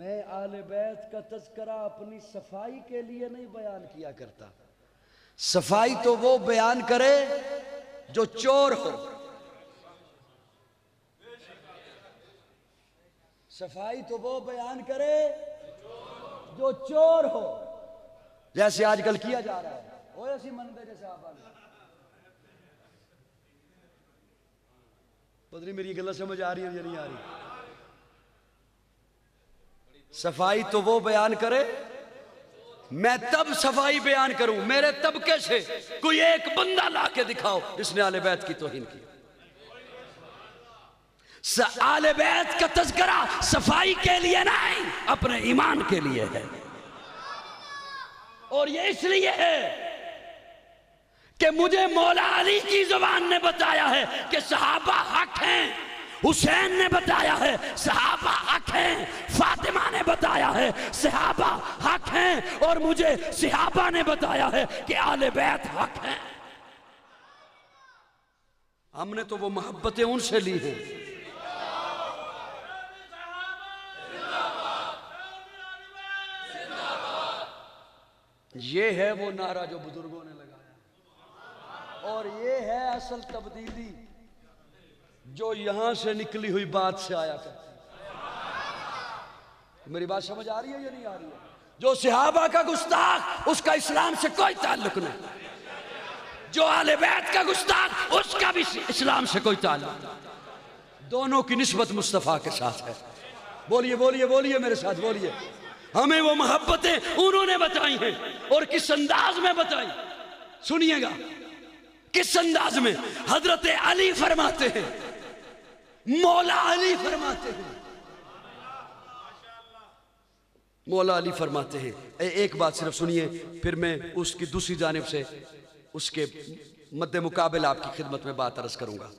मैं आले बैत का तज़करा अपनी सफाई के लिए नहीं बयान किया करता। सफाई तो वो बयान करे जो चोर हो, सफाई तो वो बयान करे जो चोर हो, जैसे आजकल किया जा रहा है। और ऐसी मनते जैसे पता नहीं मेरी गलत समझ आ रही है या नहीं आ रही। सफाई तो वो बयान करे। मैं तब सफाई बयान करूं, मेरे तबके से कोई एक बंदा लाके दिखाओ जिसने आले बैत की तौहीन की। आले बैत का तज़किरा सफाई के लिए नहीं, अपने ईमान के लिए है। और ये इसलिए है कि मुझे मौला अली की जुबान ने बताया है कि सहाबा हक हैं, हुसैन ने बताया है सहाबा हक हैं, फातिमा ने बताया है सहाबा हक हैं, और मुझे सहाबा ने बताया है कि आले बैत हक हैं। हमने तो वो मोहब्बतें उनसे ली हैं। ये है वो नारा जो बुजुर्गों ने लगाया, और ये है असल तब्दीली जो यहां से निकली हुई बात से आया करती। मेरी बात समझ आ रही है या नहीं आ रही है? जो सहाबा का गुस्ताख, उसका इस्लाम से कोई ताल्लुक नहीं। जो आले बैत का गुस्ताख, उसका भी इस्लाम से कोई ताल्लुक नहीं। दोनों की निस्बत मुस्तफ़ा के साथ है। बोलिए बोलिए बोलिए मेरे साथ बोलिए। हमें वो मोहब्बतें उन्होंने बताई हैं, और किस अंदाज में बताई सुनिएगा, किस अंदाज में। हजरत अली फरमाते हैं, मौला अली फरमाते हैं, मौला अली फरमाते हैं। एक बात सिर्फ सुनिए, फिर मैं उसकी दूसरी जानिब से उसके मद्दे मुकाबला आपकी खिदमत में बात अर्ज करूंगा।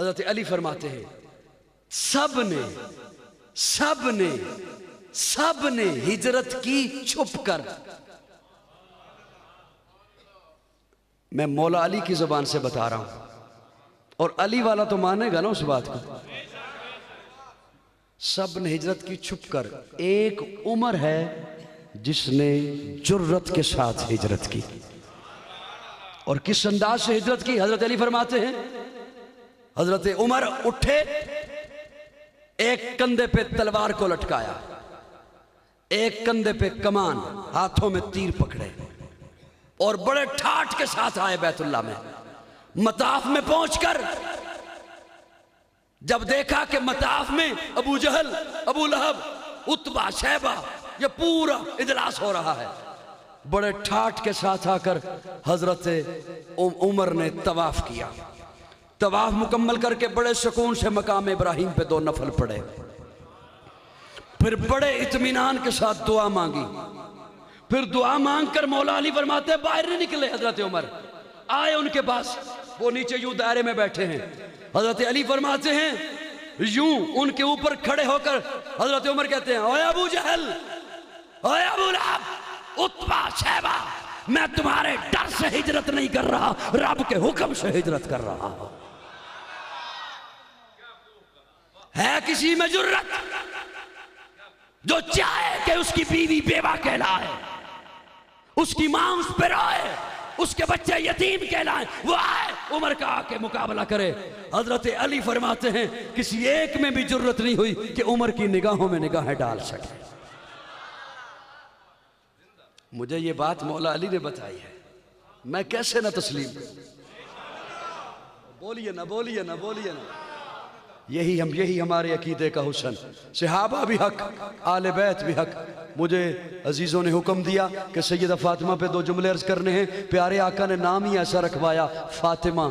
हजरत अली फरमाते हैं, सब ने हिजरत की छुप कर। मैं मौला अली की जुबान से बता रहा हूं, और अली वाला तो मानेगा ना उस बात को। सब ने हिजरत की छुप कर, एक उम्र है जिसने जुर्रत के साथ हिजरत की। और किस अंदाज से हिजरत की? हजरत अली फरमाते हैं, हजरत उमर उठे, एक कंधे पे तलवार को लटकाया, एक कंधे पे कमान, हाथों में तीर पकड़े, और बड़े ठाठ के साथ आए बैतुल्ला में। मताफ में पहुंचकर जब देखा कि मताफ में अबू जहल, अबू लहब, उतबा, शैबा, ये पूरा इजलास हो रहा है। बड़े ठाठ के साथ आकर हजरत उमर ने तवाफ किया। तवाफ मुकम्मल करके बड़े सुकून से मकाम इब्राहिम पे दो नफल पड़े, फिर बड़े इत्मीनान के साथ दुआ मांगी। फिर दुआ मांगकर मौला अली फरमाते बाहर नहीं निकले। हजरत उमर आए उनके पास, वो नीचे यूं दायरे में बैठे हैं। हजरत अली फरमाते हैं यूं उनके ऊपर खड़े होकर हजरत उमर कहते हैं, ओए अबू जहल, ओए अबू लहब, उतबा, शैबा, मैं तुम्हारे डर से हिजरत नहीं कर रहा, रब के हुक्म से हिजरत कर रहा हूं। है किसी में जुर्रत जो चाहे कि उसकी बीवी बेवा कहलाए, उसकी मां उस पर आए, उसके बच्चे यतीम कहलाए, वो आए उमर का आके मुकाबला करे। हजरत अली फरमाते हैं किसी एक में भी जुर्रत नहीं हुई कि उमर की निगाहों में निगाहें डाल सके। मुझे ये बात मौला अली ने बताई है। मैं कैसे ना तस्लीम करूं। बोलिए ना, बोलिए ना, बोलिए ना। यही हमारे अकीदे का हुस्न। सहाबा भी हक, आले बैत भी हक। मुझे अजीज़ों ने हुक्म दिया कि सैयदा फातिमा पे दो जुमले अर्ज करने हैं। प्यारे आका ने नाम ही ऐसा रखवाया, फातिमा।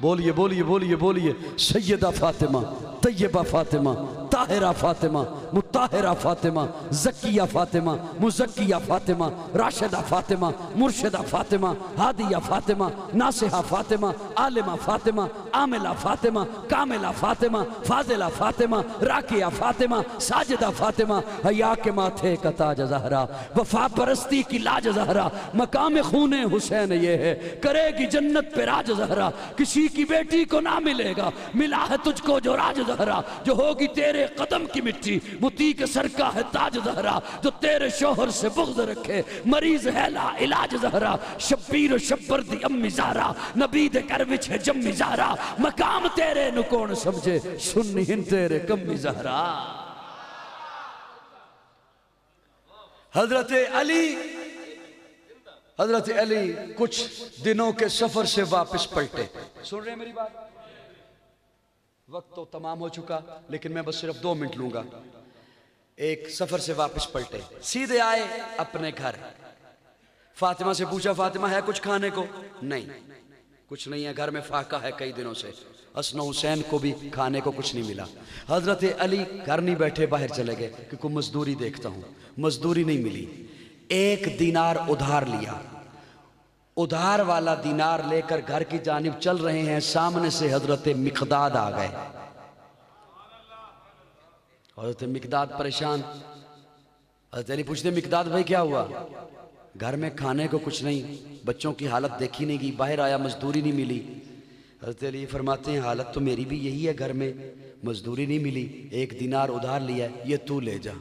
बोलिए बोलिए बोलिए बोलिए। सैयदा फातिमा, तैयबा फातिमा, ताहिरा फातिमा, मुताहिरा फातिमा, ज़किया फातिमा, मुज़किया फातिमा, राशिदा फातिमा, मुर्शिदा फातिमा, हादिया फातिमा, नासिहा फातिमा, आलिमा फातिमा, आमिला फातिमा, कामिला फातिमा, फाजिला फातिमा, राकिया फातिमा, साजिदा फातिमा। हया के माथे का ताज ज़हरा, वफा परस्ती की लाज ज़हरा, मकाम खूने हुसैन ये है, करेगी जन्नत पे राज ज़हरा। किसी की बेटी को ना मिलेगा, मिला है तुझको जो राज ज़हरा, जो होगी तेरे कदम की मिट्टी, मुती के सर का है ताज ज़हरा, जो तेरे शोहर से बुग़्ज़ रखे, मरीज है ला इलाज ज़हरा। शब्बीर शब्बर दी अम्मी ज़हरा, नबीद कर विच है जम्मी ज़हरा, मकाम तेरे नु कौन समझे, सुन्नी हिन तेरे कम्मी ज़हरा। हजरत अली कुछ दिनों के सफर से वापस पलटे। सुन रहे हैं मेरी बात? वक्त तो तमाम हो चुका, लेकिन मैं बस सिर्फ 2 मिनट लूंगा। एक सफर से वापस पलटे, सीधे आए अपने घर। फातिमा से पूछा, फातिमा है कुछ खाने को? नहीं, कुछ नहीं है, घर में फाका है कई दिनों से। हसन हुसैन को भी खाने को कुछ नहीं मिला। हजरत अली घर नहीं बैठे, बाहर चले गए कि कोई मजदूरी देखता हूँ। मजदूरी नहीं मिली, 1 दिनार उधार लिया। उधार वाला दिनार लेकर घर की जानिब चल रहे हैं, सामने से हजरत मिकदाद आ गए। हजरत मिकदाद परेशान। हजरत अली पूछते, मिकदाद भाई क्या हुआ? घर में खाने को कुछ नहीं, बच्चों की हालत देखी नहीं गई, बाहर आया मजदूरी नहीं मिली। हजरत अली फरमाते हैं, हालत तो मेरी भी यही है, घर में मजदूरी नहीं मिली, 1 दिनार उधार लिया, ये तू ले जा,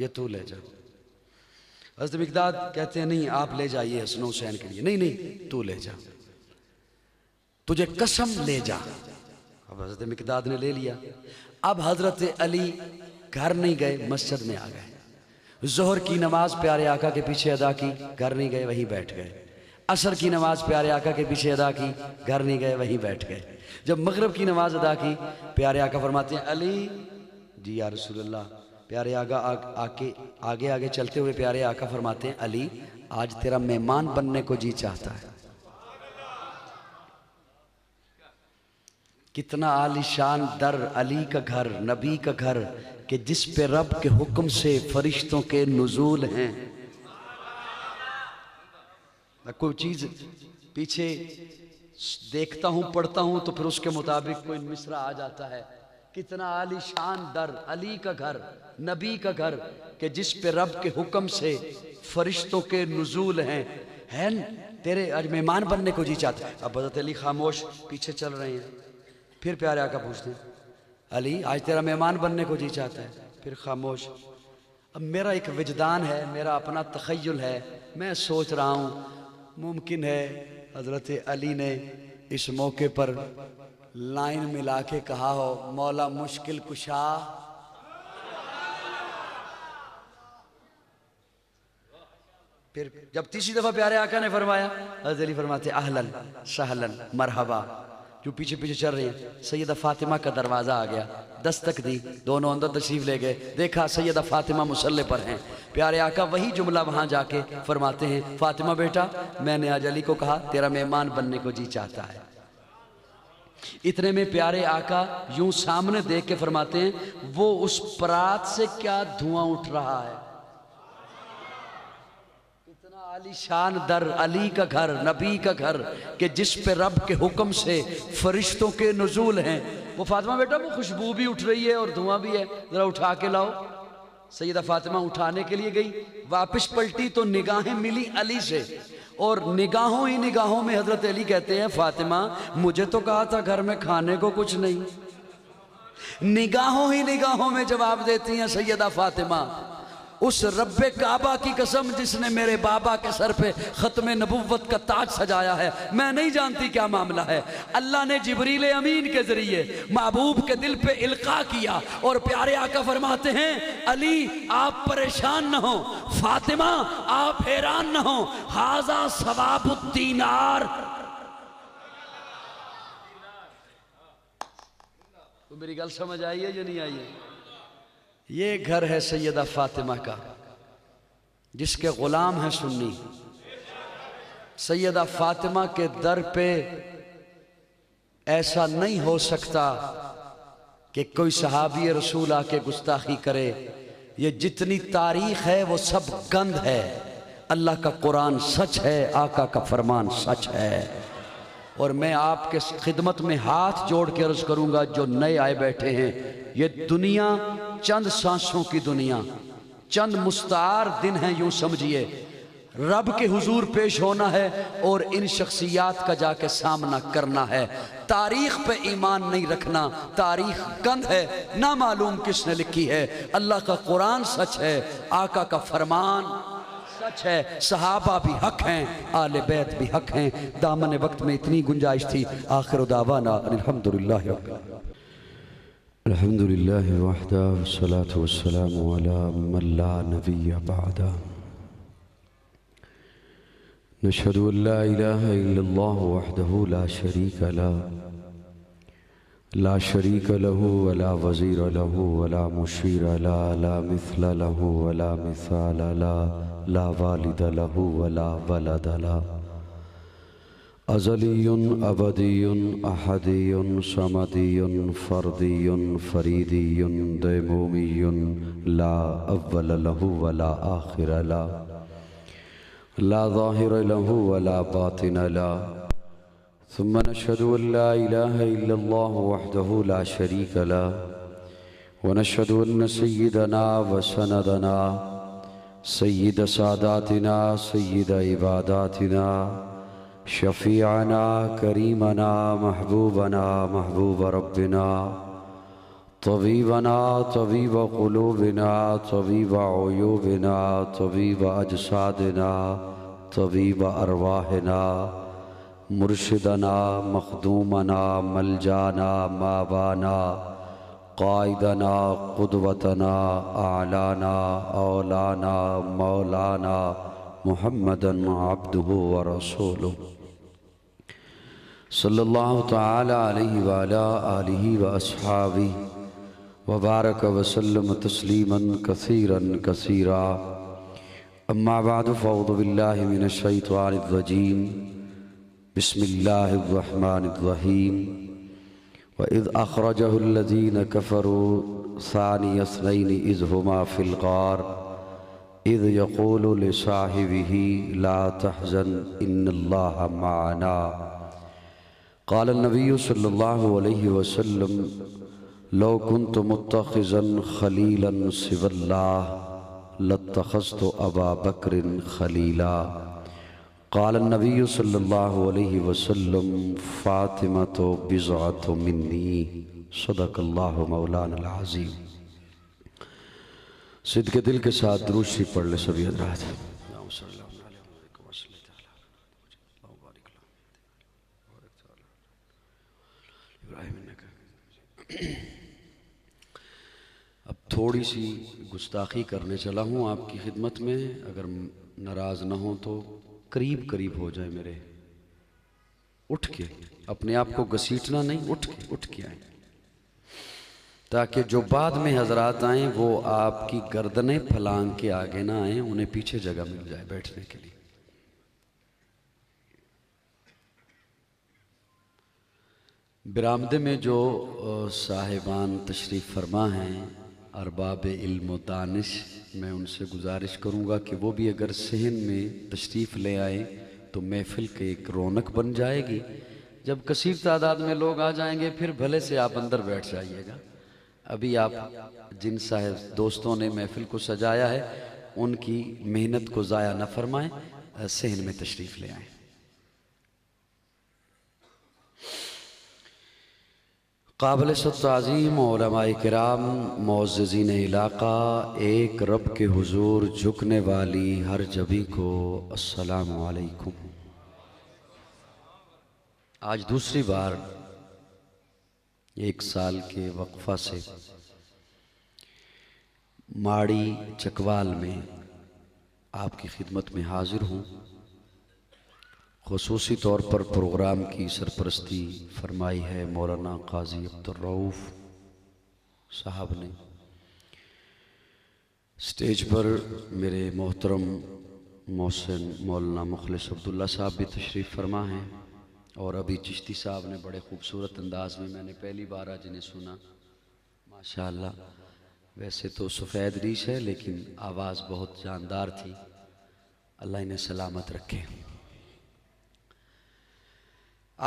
ये तू ले जा। हजरत मिकदाद कहते हैं, नहीं आप ले जाइए हसन हुसैन के लिए। नहीं नहीं, तू ले जा, तुझे कसम ले जा। अब हजरत मिकदाद ने ले लिया। अब हजरत अली घर नहीं गए, मस्जिद में आ गए। जोहर की नमाज प्यारे आका के पीछे अदा की, घर नहीं गए, वहीं बैठ गए। असर की नमाज प्यारे आका के पीछे अदा की, घर नहीं गए, वहीं बैठ गए। जब मगरब की नमाज अदा की, प्यारे आका फरमाते हैं, अली जी या रसूलल्लाह। प्यारे आका आगे चलते हुए प्यारे आका फरमाते हैं, अली आज तेरा मेहमान बनने को जी चाहता है। कितना आलीशान दर अली का घर, नबी का घर, कि जिस पे रब के हुक्म से फरिश्तों के नुजूल हैं। मैं कोई चीज पीछे देखता हूँ, पढ़ता हूँ, तो फिर उसके मुताबिक कोई मिसरा आ जाता है। कितना आलीशान दर अली का घर, नबी का घर, के जिस पे रब के हुक्म से फरिश्तों के नुजूल हैं। है तेरे आज मेहमान बनने को जी चाहता है। अब हजरत अली खामोश पीछे चल रहे हैं। फिर प्यारे आका पूछते हैं, अली आज तेरा मेहमान बनने को जी चाहता है। फिर खामोश। अब मेरा एक विजदान है, मेरा अपना तखय्युल है, मैं सोच रहा हूँ मुमकिन है हजरत अली ने इस मौके पर लाइन मिला के कहा हो, मौला मुश्किल कुशा। फिर जब तीसरी दफा प्यारे आका ने फरमाया, हज़रत अली फरमाते, अहलन सहलन मरहबा। जो पीछे पीछे चल रही है, सैयदा फातिमा का दरवाज़ा आ गया, दस्तक दी, दोनों अंदर तशरीफ ले गए। देखा सैयदा फातिमा मुसल्ले पर हैं। प्यारे आका वही जुमला वहाँ जाके फरमाते हैं, फातिमा बेटा मैंने आज अली को कहा तेरा मेहमान बनने को जी चाहता है। इतने में प्यारे आका यूं सामने देख के फरमाते हैं, वो उस परात से क्या धुआं उठ रहा है। कितना आलीशान दर अली का घर, नबी का घर, के जिस पे रब के हुक्म से फरिश्तों के नुजूल हैं। वो फातिमा बेटा वो खुशबू भी उठ रही है और धुआं भी है, जरा उठा के लाओ। सैयदा फातिमा उठाने के लिए गई, वापस पलटी तो निगाहें मिली अली से, और निगाहों ही निगाहों में हजरत अली कहते हैं, फातिमा मुझे तो कहा था घर में खाने को कुछ नहीं। निगाहों ही निगाहों में जवाब देती हैं सैयदा फातिमा, उस रब्बे काबा की कसम जिसने मेरे बाबा के सर पे खत्मे नबुव्वत का ताज सजाया है। मैं नहीं जानती क्या मामला है। अल्लाह ने जिब्रील अमीन के जरिए महबूब के दिल पे इल्का किया और प्यारे आका फरमाते हैं, अली आप परेशान न हो, फातिमा आप हैरान न हो, हाजा सवाबुद्दीनार। तो मेरी गल समझ आई है या नहीं आई है? ये घर है सैयदा फातिमा का जिसके गुलाम है सुन्नी। सैयदा फातिमा के दर पे ऐसा नहीं हो सकता कि कोई सहाबी रसूल आके गुस्ताखी करे। ये जितनी तारीख है वो सब गंद है। अल्लाह का कुरान सच है, आका का फरमान सच है। और मैं आपके खिदमत में हाथ जोड़ के अर्ज करूंगा, जो नए आए बैठे हैं, ये दुनिया चंद सांसों की दुनिया, चंद मुस्तार दिन है, यूं समझिए। रब के हुजूर पेश होना है और इन शख्सियात का जाके सामना करना है। तारीख पे ईमान नहीं रखना, तारीख गंद है, ना मालूम किसने लिखी है। अल्लाह का कुरान सच है, आका का फरमान सच है, सहाबा भी हक हैं, आले बैत भी हक हैं। दामन वक्त में इतनी गुंजाइश थी। आखिर दावाना अल्हम्दुलिल्लाह अल्हम्दुलिल्लाह वहदा वस्सलातु वस्सलामु अला मन ला नबिय्य बअदा नशहदु अल्ला इलाहा इल्लल्लाह वहदहु ला शरीका लहु वला वज़ीरा लहु वला मुशीरा लहु वला मिस्ला लहु वला मिसाला लहु ला वालिद लहु वला वलद लहु अज़लियुन अबदियुन अहदियुन समदियुन फर्दियुन फरीदियुन दैमोमियुन ला अव्वल लहु वला आखिर लहु ला ज़ाहिर लहु वला बातिन लहु सुम्मा नशहदु अल्ला इलाहा इल्लल्लाहु वहदहु ला शरीक लहु व नशहदु अन्न सय्यिदना व सनदना सय्यद सादातना सय्यद इबादातना शफीआना करीमना महबूबना महबूब रब्बिना तबीबना तबीब क़ुलूबिना तबीब उयूबिना तबीब अजसादिना तबीब अरवाहिना मुर्शिदना मखदूमना मलजाना माबाना कायदना क़ुद्वतना आलाना औलाना मौलाना मुहम्मदन अब्दुहु व रसूलुहु सल्लल्लाहु तआला अलैहि व अला आलिहि व अस्हाबिहि व बारक व सल्लम तस्लीमन कसीरन कसीरा। अम्मा बाद फ़ऊज़ु बिल्लाहि मिनश शैतानिर रजीम। बिस्मिल्लाहिर रहमानिर रहीम। वइज़ अख़रजहुल्लज़ीन कफ़रू सानी अस्नैनि इज़ हुमा फ़िल ग़ार इज़ यक़ूलु लिसाहिबिही ला तहज़न इन्नल्लाहा मअना। क़ाल अन्नबिय्यु सल्लल्लाहु अलैहि वसल्लम लौ कुन्तु मुत्तख़िज़न ख़लीलन सिवल्लाह लत्तख़ज़्तु अबा बकरिन ख़लीला। क़ाल अन्नबिय्यु सल्लल्लाहु अलैहि वसल्लम फ़ातिमतु बिज़अतु मिन्नी सदक़ल्लाहु मौलाना अज़ीम। सिद्क़े दिल के साथ दुरूद शरीफ पढ़ ले सभी हज़रात। अब थोड़ी सी गुस्ताखी करने चला हूँ आपकी खिदमत में, अगर नाराज़ ना हो तो करीब करीब हो जाए मेरे। उठ के, अपने आप को घसीटना नहीं, उठ के आए ताकि जो बाद में हजरात आएँ वो आपकी गर्दनें फलांग के आगे ना आएँ, उन्हें पीछे जगह मिल जाए बैठने के लिए। बरामदे में जो साहिबान तशरीफ़ फरमा हैं अरबाब इल्म दानिश, मैं उनसे गुजारिश करूँगा कि वो भी अगर सहन में तशरीफ़ ले आए तो महफिल के एक रौनक बन जाएगी। जब कसीर तादाद में लोग आ जाएंगे फिर भले से आप अंदर बैठ जाइएगा। अभी आप जिन साहेब दोस्तों ने महफिल को सजाया है उनकी मेहनत को ज़ाया न फरमाएं, सहन में तशरीफ़ ले आएँ। काबिल सत्ताज़ीम उलमाए किराम मुअज़्ज़ज़ीन इलाक़ा एक रब के हुजूर झुकने वाली हर जबी को अस्सलामु अलैकुम। आज दूसरी बार एक साल के वक्फा से माड़ी चकवाल में आपकी खिदमत में हाजिर हूँ। ख़ुसूसी तौर पर प्रोग्राम की सरपरस्ती फरमाई है मौलाना काजी अब्दुर्रऊफ़ साहब ने। स्टेज पर मेरे मोहतरम मोहसिन मौलाना मुखलिस अब्दुल्ला साहब भी तशरीफ़ फरमा हैं और अभी चिश्ती साहब ने बड़े ख़ूबसूरत अंदाज़ में, मैंने पहली बार आज इन्हें सुना, माशाल्लाह। वैसे तो सफ़ेद रीश है लेकिन आवाज़ बहुत जानदार थी, अल्लाह इन्हें सलामत रखे।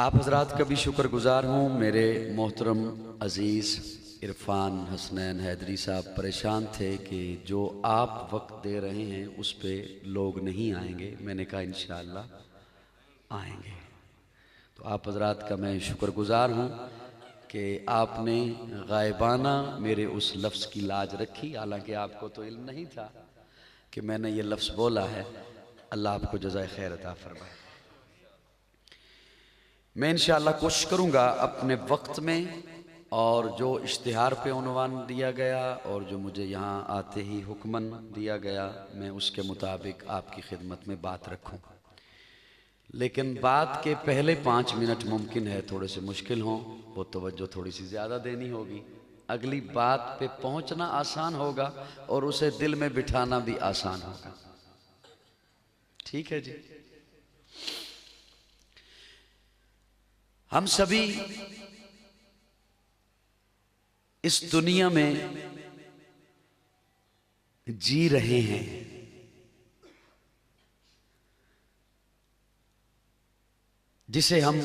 आप हजरात का भी शुक्रगुज़ार हूँ। मेरे मोहतरम अज़ीज़ इरफान हसनैन हैदरी साहब परेशान थे कि जो आप वक्त दे रहे हैं उस पर लोग नहीं आएंगे। मैंने कहा इंशाअल्लाह आएंगे। तो आप हजरात का मैं शुक्रगुज़ार हूँ कि आपने गायबाना मेरे उस लफ्ज़ की लाज रखी, हालांकि आपको तो इल्म नहीं था कि मैंने ये लफ्ज़ बोला है। अल्लाह आपको जज़ाए खैर अता फरमाए। मैं इंशाअल्लाह कोशिश करूँगा अपने वक्त में, और जो इश्तिहार पे उनवान दिया गया और जो मुझे यहाँ आते ही हुक्मन दिया गया, मैं उसके मुताबिक आपकी खिदमत में बात रखूँ। लेकिन बात के पहले 5 मिनट मुमकिन है थोड़े से मुश्किल हों, वो तवज्जो थोड़ी सी ज़्यादा देनी होगी। अगली बात पे पहुँचना आसान होगा और उसे दिल में बिठाना भी आसान होगा। ठीक है जी। हम सभी इस दुनिया में जी रहे हैं। जिसे हम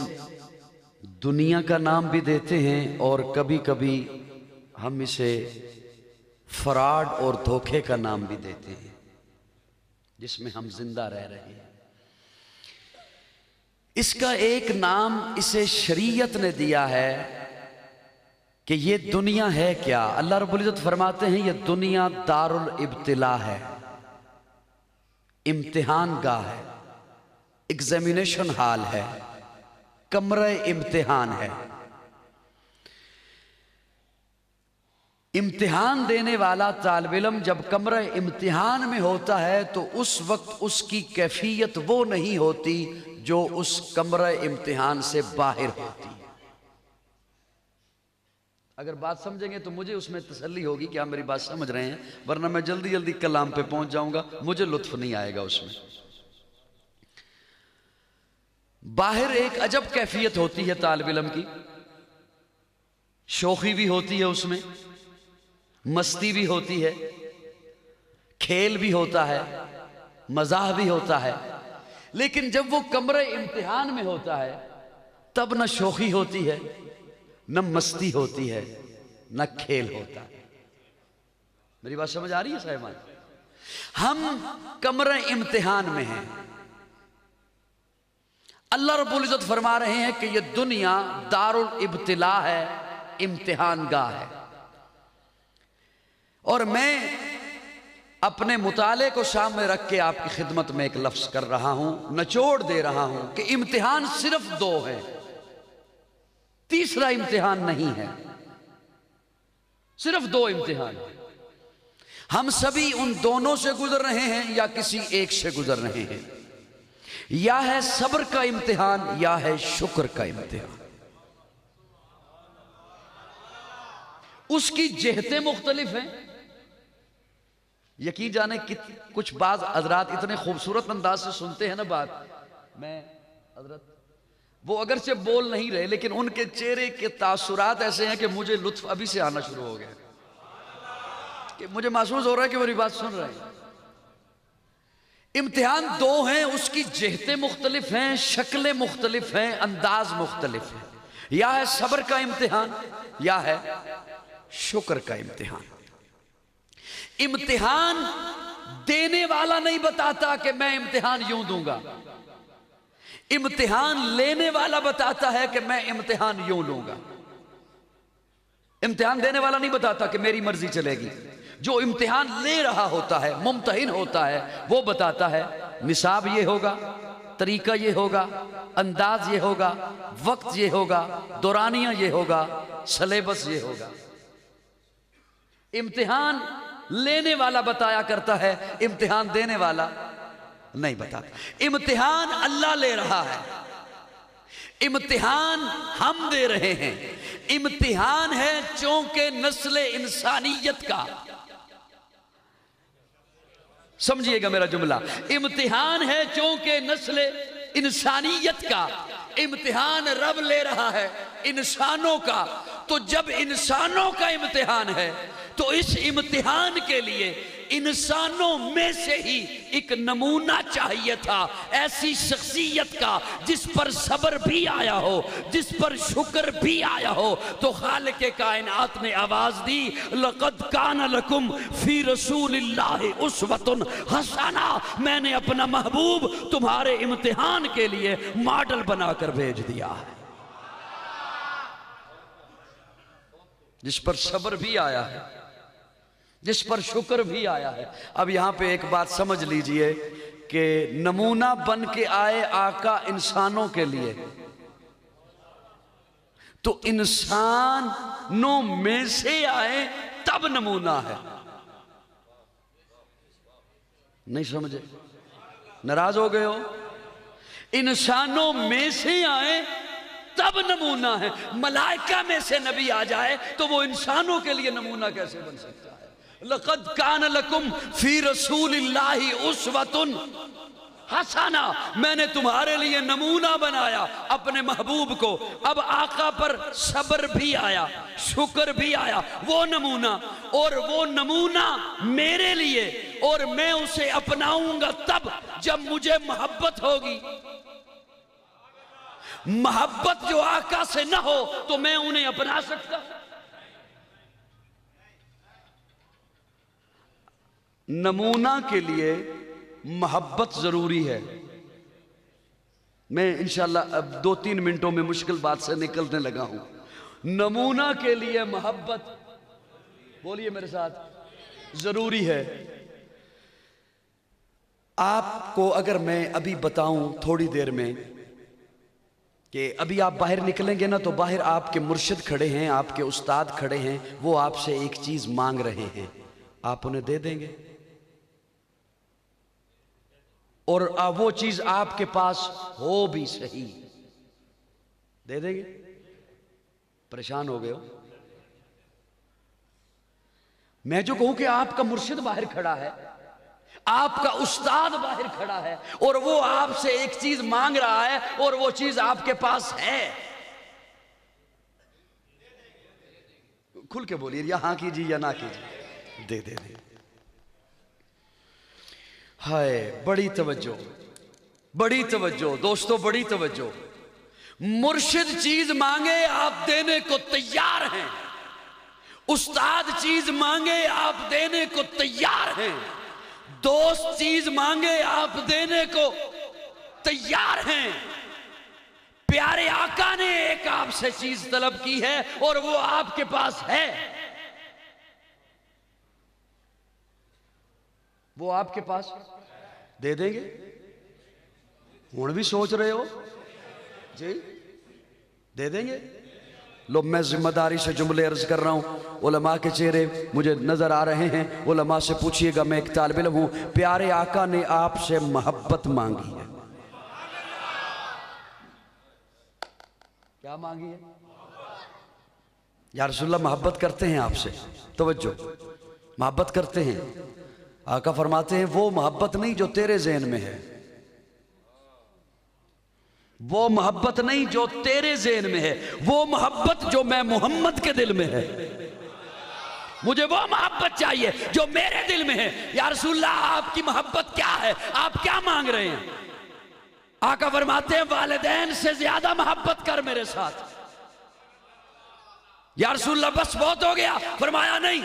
दुनिया का नाम भी देते हैं और कभी कभी हम इसे फराड और धोखे का नाम भी देते हैं, जिसमें हम जिंदा रह रहे हैं। इसका एक नाम इसे शरीयत ने दिया है कि ये दुनिया है क्या। अल्लाह रब्बुल इज़्ज़त फरमाते हैं ये दुनिया दारुल इब्तिला है, इम्तिहान गाह है, एग्जामिनेशन हाल है, कमरे इम्तिहान है। इम्तिहान देने वाला तालिब इल्म जब कमरे इम्तिहान में होता है तो उस वक्त उसकी कैफियत वो नहीं होती जो उस कमरा इम्तिहान से बाहर होती है। अगर बात समझेंगे तो मुझे उसमें तसल्ली होगी कि आप मेरी बात समझ रहे हैं, वरना मैं जल्दी जल्दी कलाम पे पहुंच जाऊंगा, मुझे लुत्फ नहीं आएगा। उसमें बाहर एक अजब कैफियत होती है तालिब इल्म की, शोखी भी होती है, उसमें मस्ती भी होती है, खेल भी होता है, मजाक भी होता है। लेकिन जब वो कमरे इम्तिहान में होता है तब न शोखी होती है, न मस्ती होती है, न खेल होता है। मेरी बात समझ आ रही है साहिबान? हम कमरे इम्तिहान में हैं। अल्लाह रब्बुल इज़्ज़त फरमा रहे हैं कि ये दुनिया दारुल इब्तिला है, इम्तिहान गाह है। और मैं अपने मुताले को सामने रख के आपकी खिदमत में एक लफ्ज कर रहा हूं, नचोड़ दे रहा हूं कि इम्तिहान सिर्फ 2 है, तीसरा इम्तिहान नहीं है, सिर्फ 2 इम्तिहान। हम सभी उन दोनों से गुजर रहे हैं या किसी एक से गुजर रहे हैं। या है सब्र का इम्तिहान या है शुक्र का इम्तिहान। उसकी जहतें मुख्तलिफ हैं। यकीन जाने कुछ बाज हजरात इतने खूबसूरत अंदाज से सुनते हैं ना बात, मैं हजरत वो अगरचे बोल नहीं रहे लेकिन उनके चेहरे के तासुरात ऐसे हैं कि मुझे लुत्फ अभी से आना शुरू हो गया, कि मुझे महसूस हो रहा है कि मेरी बात सुन रहे हैं। इम्तिहान 2 हैं, उसकी जहतें मुख्तलिफ हैं, शक्लें मुख्तलिफ हैं, अंदाज मुख्तलिफ हैं। या है सब्र का इम्तिहान या है शुक्र का इम्तिहान। इम्तिहान देने वाला नहीं बताता कि मैं इम्तिहान यूं दूंगा, इम्तिहान लेने वाला बताता है कि मैं इम्तिहान यूं लूंगा। इम्तिहान देने वाला नहीं बताता कि मेरी मर्जी चलेगी, जो इम्तिहान ले रहा होता है, मुमतहिन होता है, वो बताता है निसाब ये होगा, तरीका ये होगा, अंदाज ये होगा, वक्त ये होगा, दौरानिया ये होगा, सलेबस ये होगा। इम्तिहान लेने वाला बताया करता है, इम्तिहान देने वाला नहीं बताता। इम्तिहान अल्लाह ले रहा है, इम्तिहान हम दे रहे हैं। इम्तिहान है चूंकि नस्ल इंसानियत का, समझिएगा मेरा जुमला, इम्तिहान है चूंकि नस्ल इंसानियत का, इम्तिहान रब ले रहा है इंसानों का। तो जब इंसानों का इम्तिहान है तो इस इम्तिहान के लिए इंसानों में से ही एक नमूना चाहिए था, ऐसी शख्सियत का जिस पर सब्र भी आया हो, जिस पर शुक्र भी आया हो। तो खालिक़े कायनात ने आवाज़ दी, लक़द कान लकुम फ़ी रसूलिल्लाहि उस्वतुन हसना, मैंने अपना महबूब तुम्हारे इम्तिहान के लिए मॉडल बनाकर भेज दिया है, जिस पर सब्र भी आया है, जिस पर शुक्र भी आया है। अब यहां पे एक बात समझ लीजिए कि नमूना बन के आए आका इंसानों के लिए, तो इंसानों में से आए तब नमूना है। नहीं समझे, नाराज हो गए हो? इंसानों में से आए तब नमूना है। मलाइका में से नबी आ जाए तो वो इंसानों के लिए नमूना कैसे बन सकता है? लक़द कान लकुम फ़ी रसूलिल्लाहि उस्वतुन हसना, मैंने तुम्हारे लिए नमूना बनाया अपने महबूब को। अब आका पर सब्र भी आया, शुक्र भी आया, वो नमूना, और वो नमूना मेरे लिए, और मैं उसे अपनाऊंगा तब जब मुझे मोहब्बत होगी। मोहब्बत जो आका से ना हो तो मैं उन्हें अपना सकता? नमूना के लिए मोहब्बत जरूरी है। मैं इंशाल्लाह अब 2-3 मिनटों में मुश्किल बात से निकलने लगा हूं। नमूना के लिए मोहब्बत, बोलिए मेरे साथ, जरूरी है। आपको अगर मैं अभी बताऊं थोड़ी देर में कि अभी आप बाहर निकलेंगे ना, तो बाहर आपके मुर्शिद खड़े हैं, आपके उस्ताद खड़े हैं, वो आपसे एक चीज मांग रहे हैं, आप उन्हें दे देंगे? और वो चीज आपके पास हो भी सही, दे देंगे? परेशान हो गए हो? मैं जो कहूं कि आपका मुर्शिद बाहर खड़ा है, आपका उस्ताद बाहर खड़ा है, और वो आपसे एक चीज मांग रहा है, और वो चीज आपके पास है, खुल के बोलिए, या हां कीजिए या ना कीजिए, दे दे दे। हाय, बड़ी तवज्जो, बड़ी तवज्जो दोस्तों, बड़ी तवज्जो। मुर्शिद चीज मांगे, आप देने को तैयार हैं। उस्ताद चीज मांगे, आप देने को तैयार हैं। दोस्त चीज मांगे, आप देने को तैयार हैं। प्यारे आका ने एक आपसे चीज तलब की है और वो आपके पास है, वो आपके पास, दे देंगे? हुण भी सोच रहे हो जी? दे देंगे? लो, मैं जिम्मेदारी से जुमले अर्ज कर रहा हूँ। उलमा के चेहरे मुझे नज़र आ रहे हैं, उलमा से पूछिएगा, मैं एक तालिब इल्म हूँ। प्यारे आका ने आपसे मोहब्बत मांगी है। क्या मांगी है? या रसूलल्लाह, मोहब्बत करते हैं आपसे, तवज्जो, मोहब्बत करते हैं। आका फरमाते हैं, वो मोहब्बत नहीं जो तेरे ज़हन में है, वो मोहब्बत नहीं जो तेरे ज़हन में है, वो मोहब्बत जो मैं मोहम्मद के दिल में है, मुझे वो मोहब्बत चाहिए जो मेरे दिल में है। या रसूलल्लाह, आपकी मोहब्बत क्या है, आप क्या मांग रहे हैं? आका फरमाते हैं, वालिदैन से ज्यादा मोहब्बत कर मेरे साथ। या रसूलल्लाह, बस बहुत हो गया? फरमाया नहीं,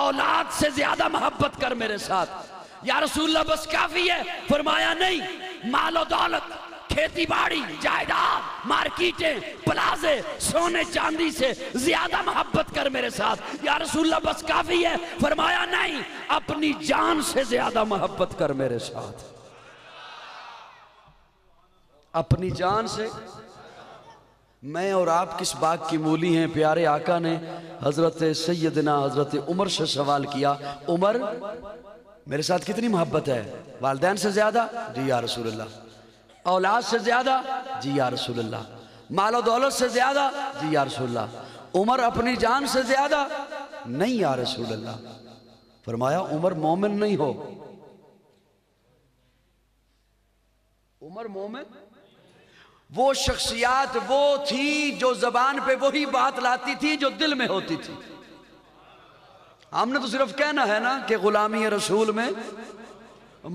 औलाद से ज्यादा मोहब्बत कर मेरे साथ। या रसूलल्लाह, बस काफी है? फरमाया नहीं, मालो दौलत, खेतीबाड़ी, जायदाद, मार्केटें, प्लाजे, सोने चांदी से ज्यादा मोहब्बत कर मेरे साथ। या रसूलल्लाह बस काफी है? फरमाया नहीं, अपनी जान से ज्यादा मोहब्बत कर मेरे साथ। अपनी जान से। मैं और आप किस बाग की मूली हैं? प्यारे आका ने हजरत सैयदना हजरत उमर से सवाल किया, उमर मेरे साथ कितनी मोहब्बत है? वालदैन से ज्यादा? जी या रसूलल्लाह। औलाद से ज्यादा? जी या रसूलल्लाह। मालो दौलत से ज्यादा? जी या रसूलल्लाह। उमर अपनी जान से ज्यादा? नहीं या रसूलल्लाह। फरमाया उमर मोमिन नहीं हो, उमर मोमिन वो शख्सियत वो थी जो जबान पे वही बात लाती थी जो दिल में होती थी। हमने तो सिर्फ कहना है ना कि गुलामी रसूल में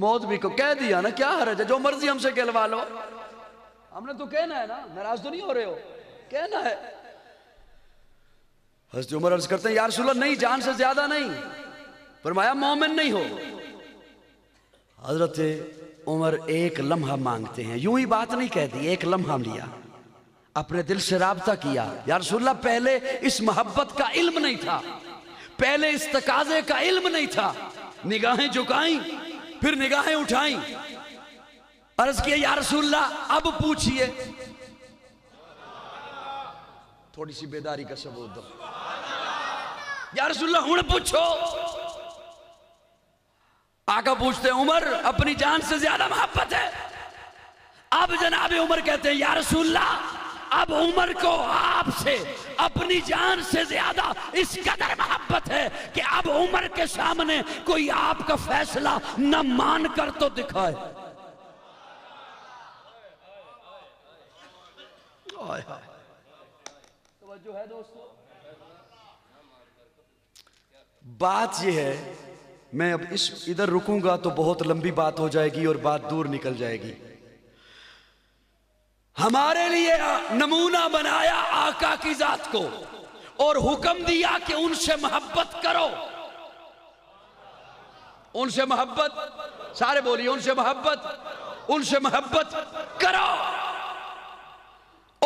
मौत भी को कह दिया ना, क्या हरज है, जो मर्जी हमसे कहलवा लो, हमने तो कहना है ना, नाराज तो नहीं हो रहे हो, कहना है। हज़रत उमर अर्ज करते हैं या रसूल नहीं, जान से ज्यादा नहीं। फरमाया मोमिन नहीं हो। हजरत उमर एक लम्हा मांगते हैं, यूं ही बात नहीं कहती, एक लम्हा लिया, अपने दिल से राबता किया। या रसूलल्लाह पहले इस मोहब्बत का इल्म नहीं था, पहले इस तकाजे का इल्म नहीं था। निगाहें झुकाई फिर निगाहें उठाई, अर्ज किया या रसूलल्लाह अब पूछिए। थोड़ी सी बेदारी का सबूत दो। या रसूलल्लाह हुण पूछो। आका पूछते हैं उमर अपनी जान से ज्यादा मोहब्बत है? अब जनाब उमर कहते हैं या रसूलल्लाह अब उमर को आपसे अपनी जान से ज्यादा इस कदर मोहब्बत है कि अब उमर के सामने कोई आपका फैसला न मान कर तो दिखाए। तवज्जो है दोस्तों। बात यह है, मैं अब इस इधर रुकूंगा तो बहुत लंबी बात हो जाएगी और बात दूर निकल जाएगी। हमारे लिए नमूना बनाया आका की जात को और हुक्म दिया कि उनसे मोहब्बत करो, उनसे मोहब्बत, सारे बोलिए उनसे मोहब्बत, उनसे मोहब्बत करो।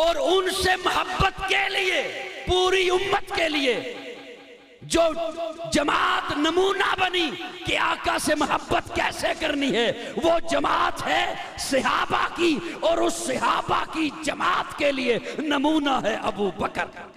और उनसे मोहब्बत के लिए पूरी उम्मत के लिए जो जमात नमूना बनी कि आका से मोहब्बत कैसे करनी है, वो जमात है सहाबा की, और उस सहाबा की जमात के लिए नमूना है अबू बकर।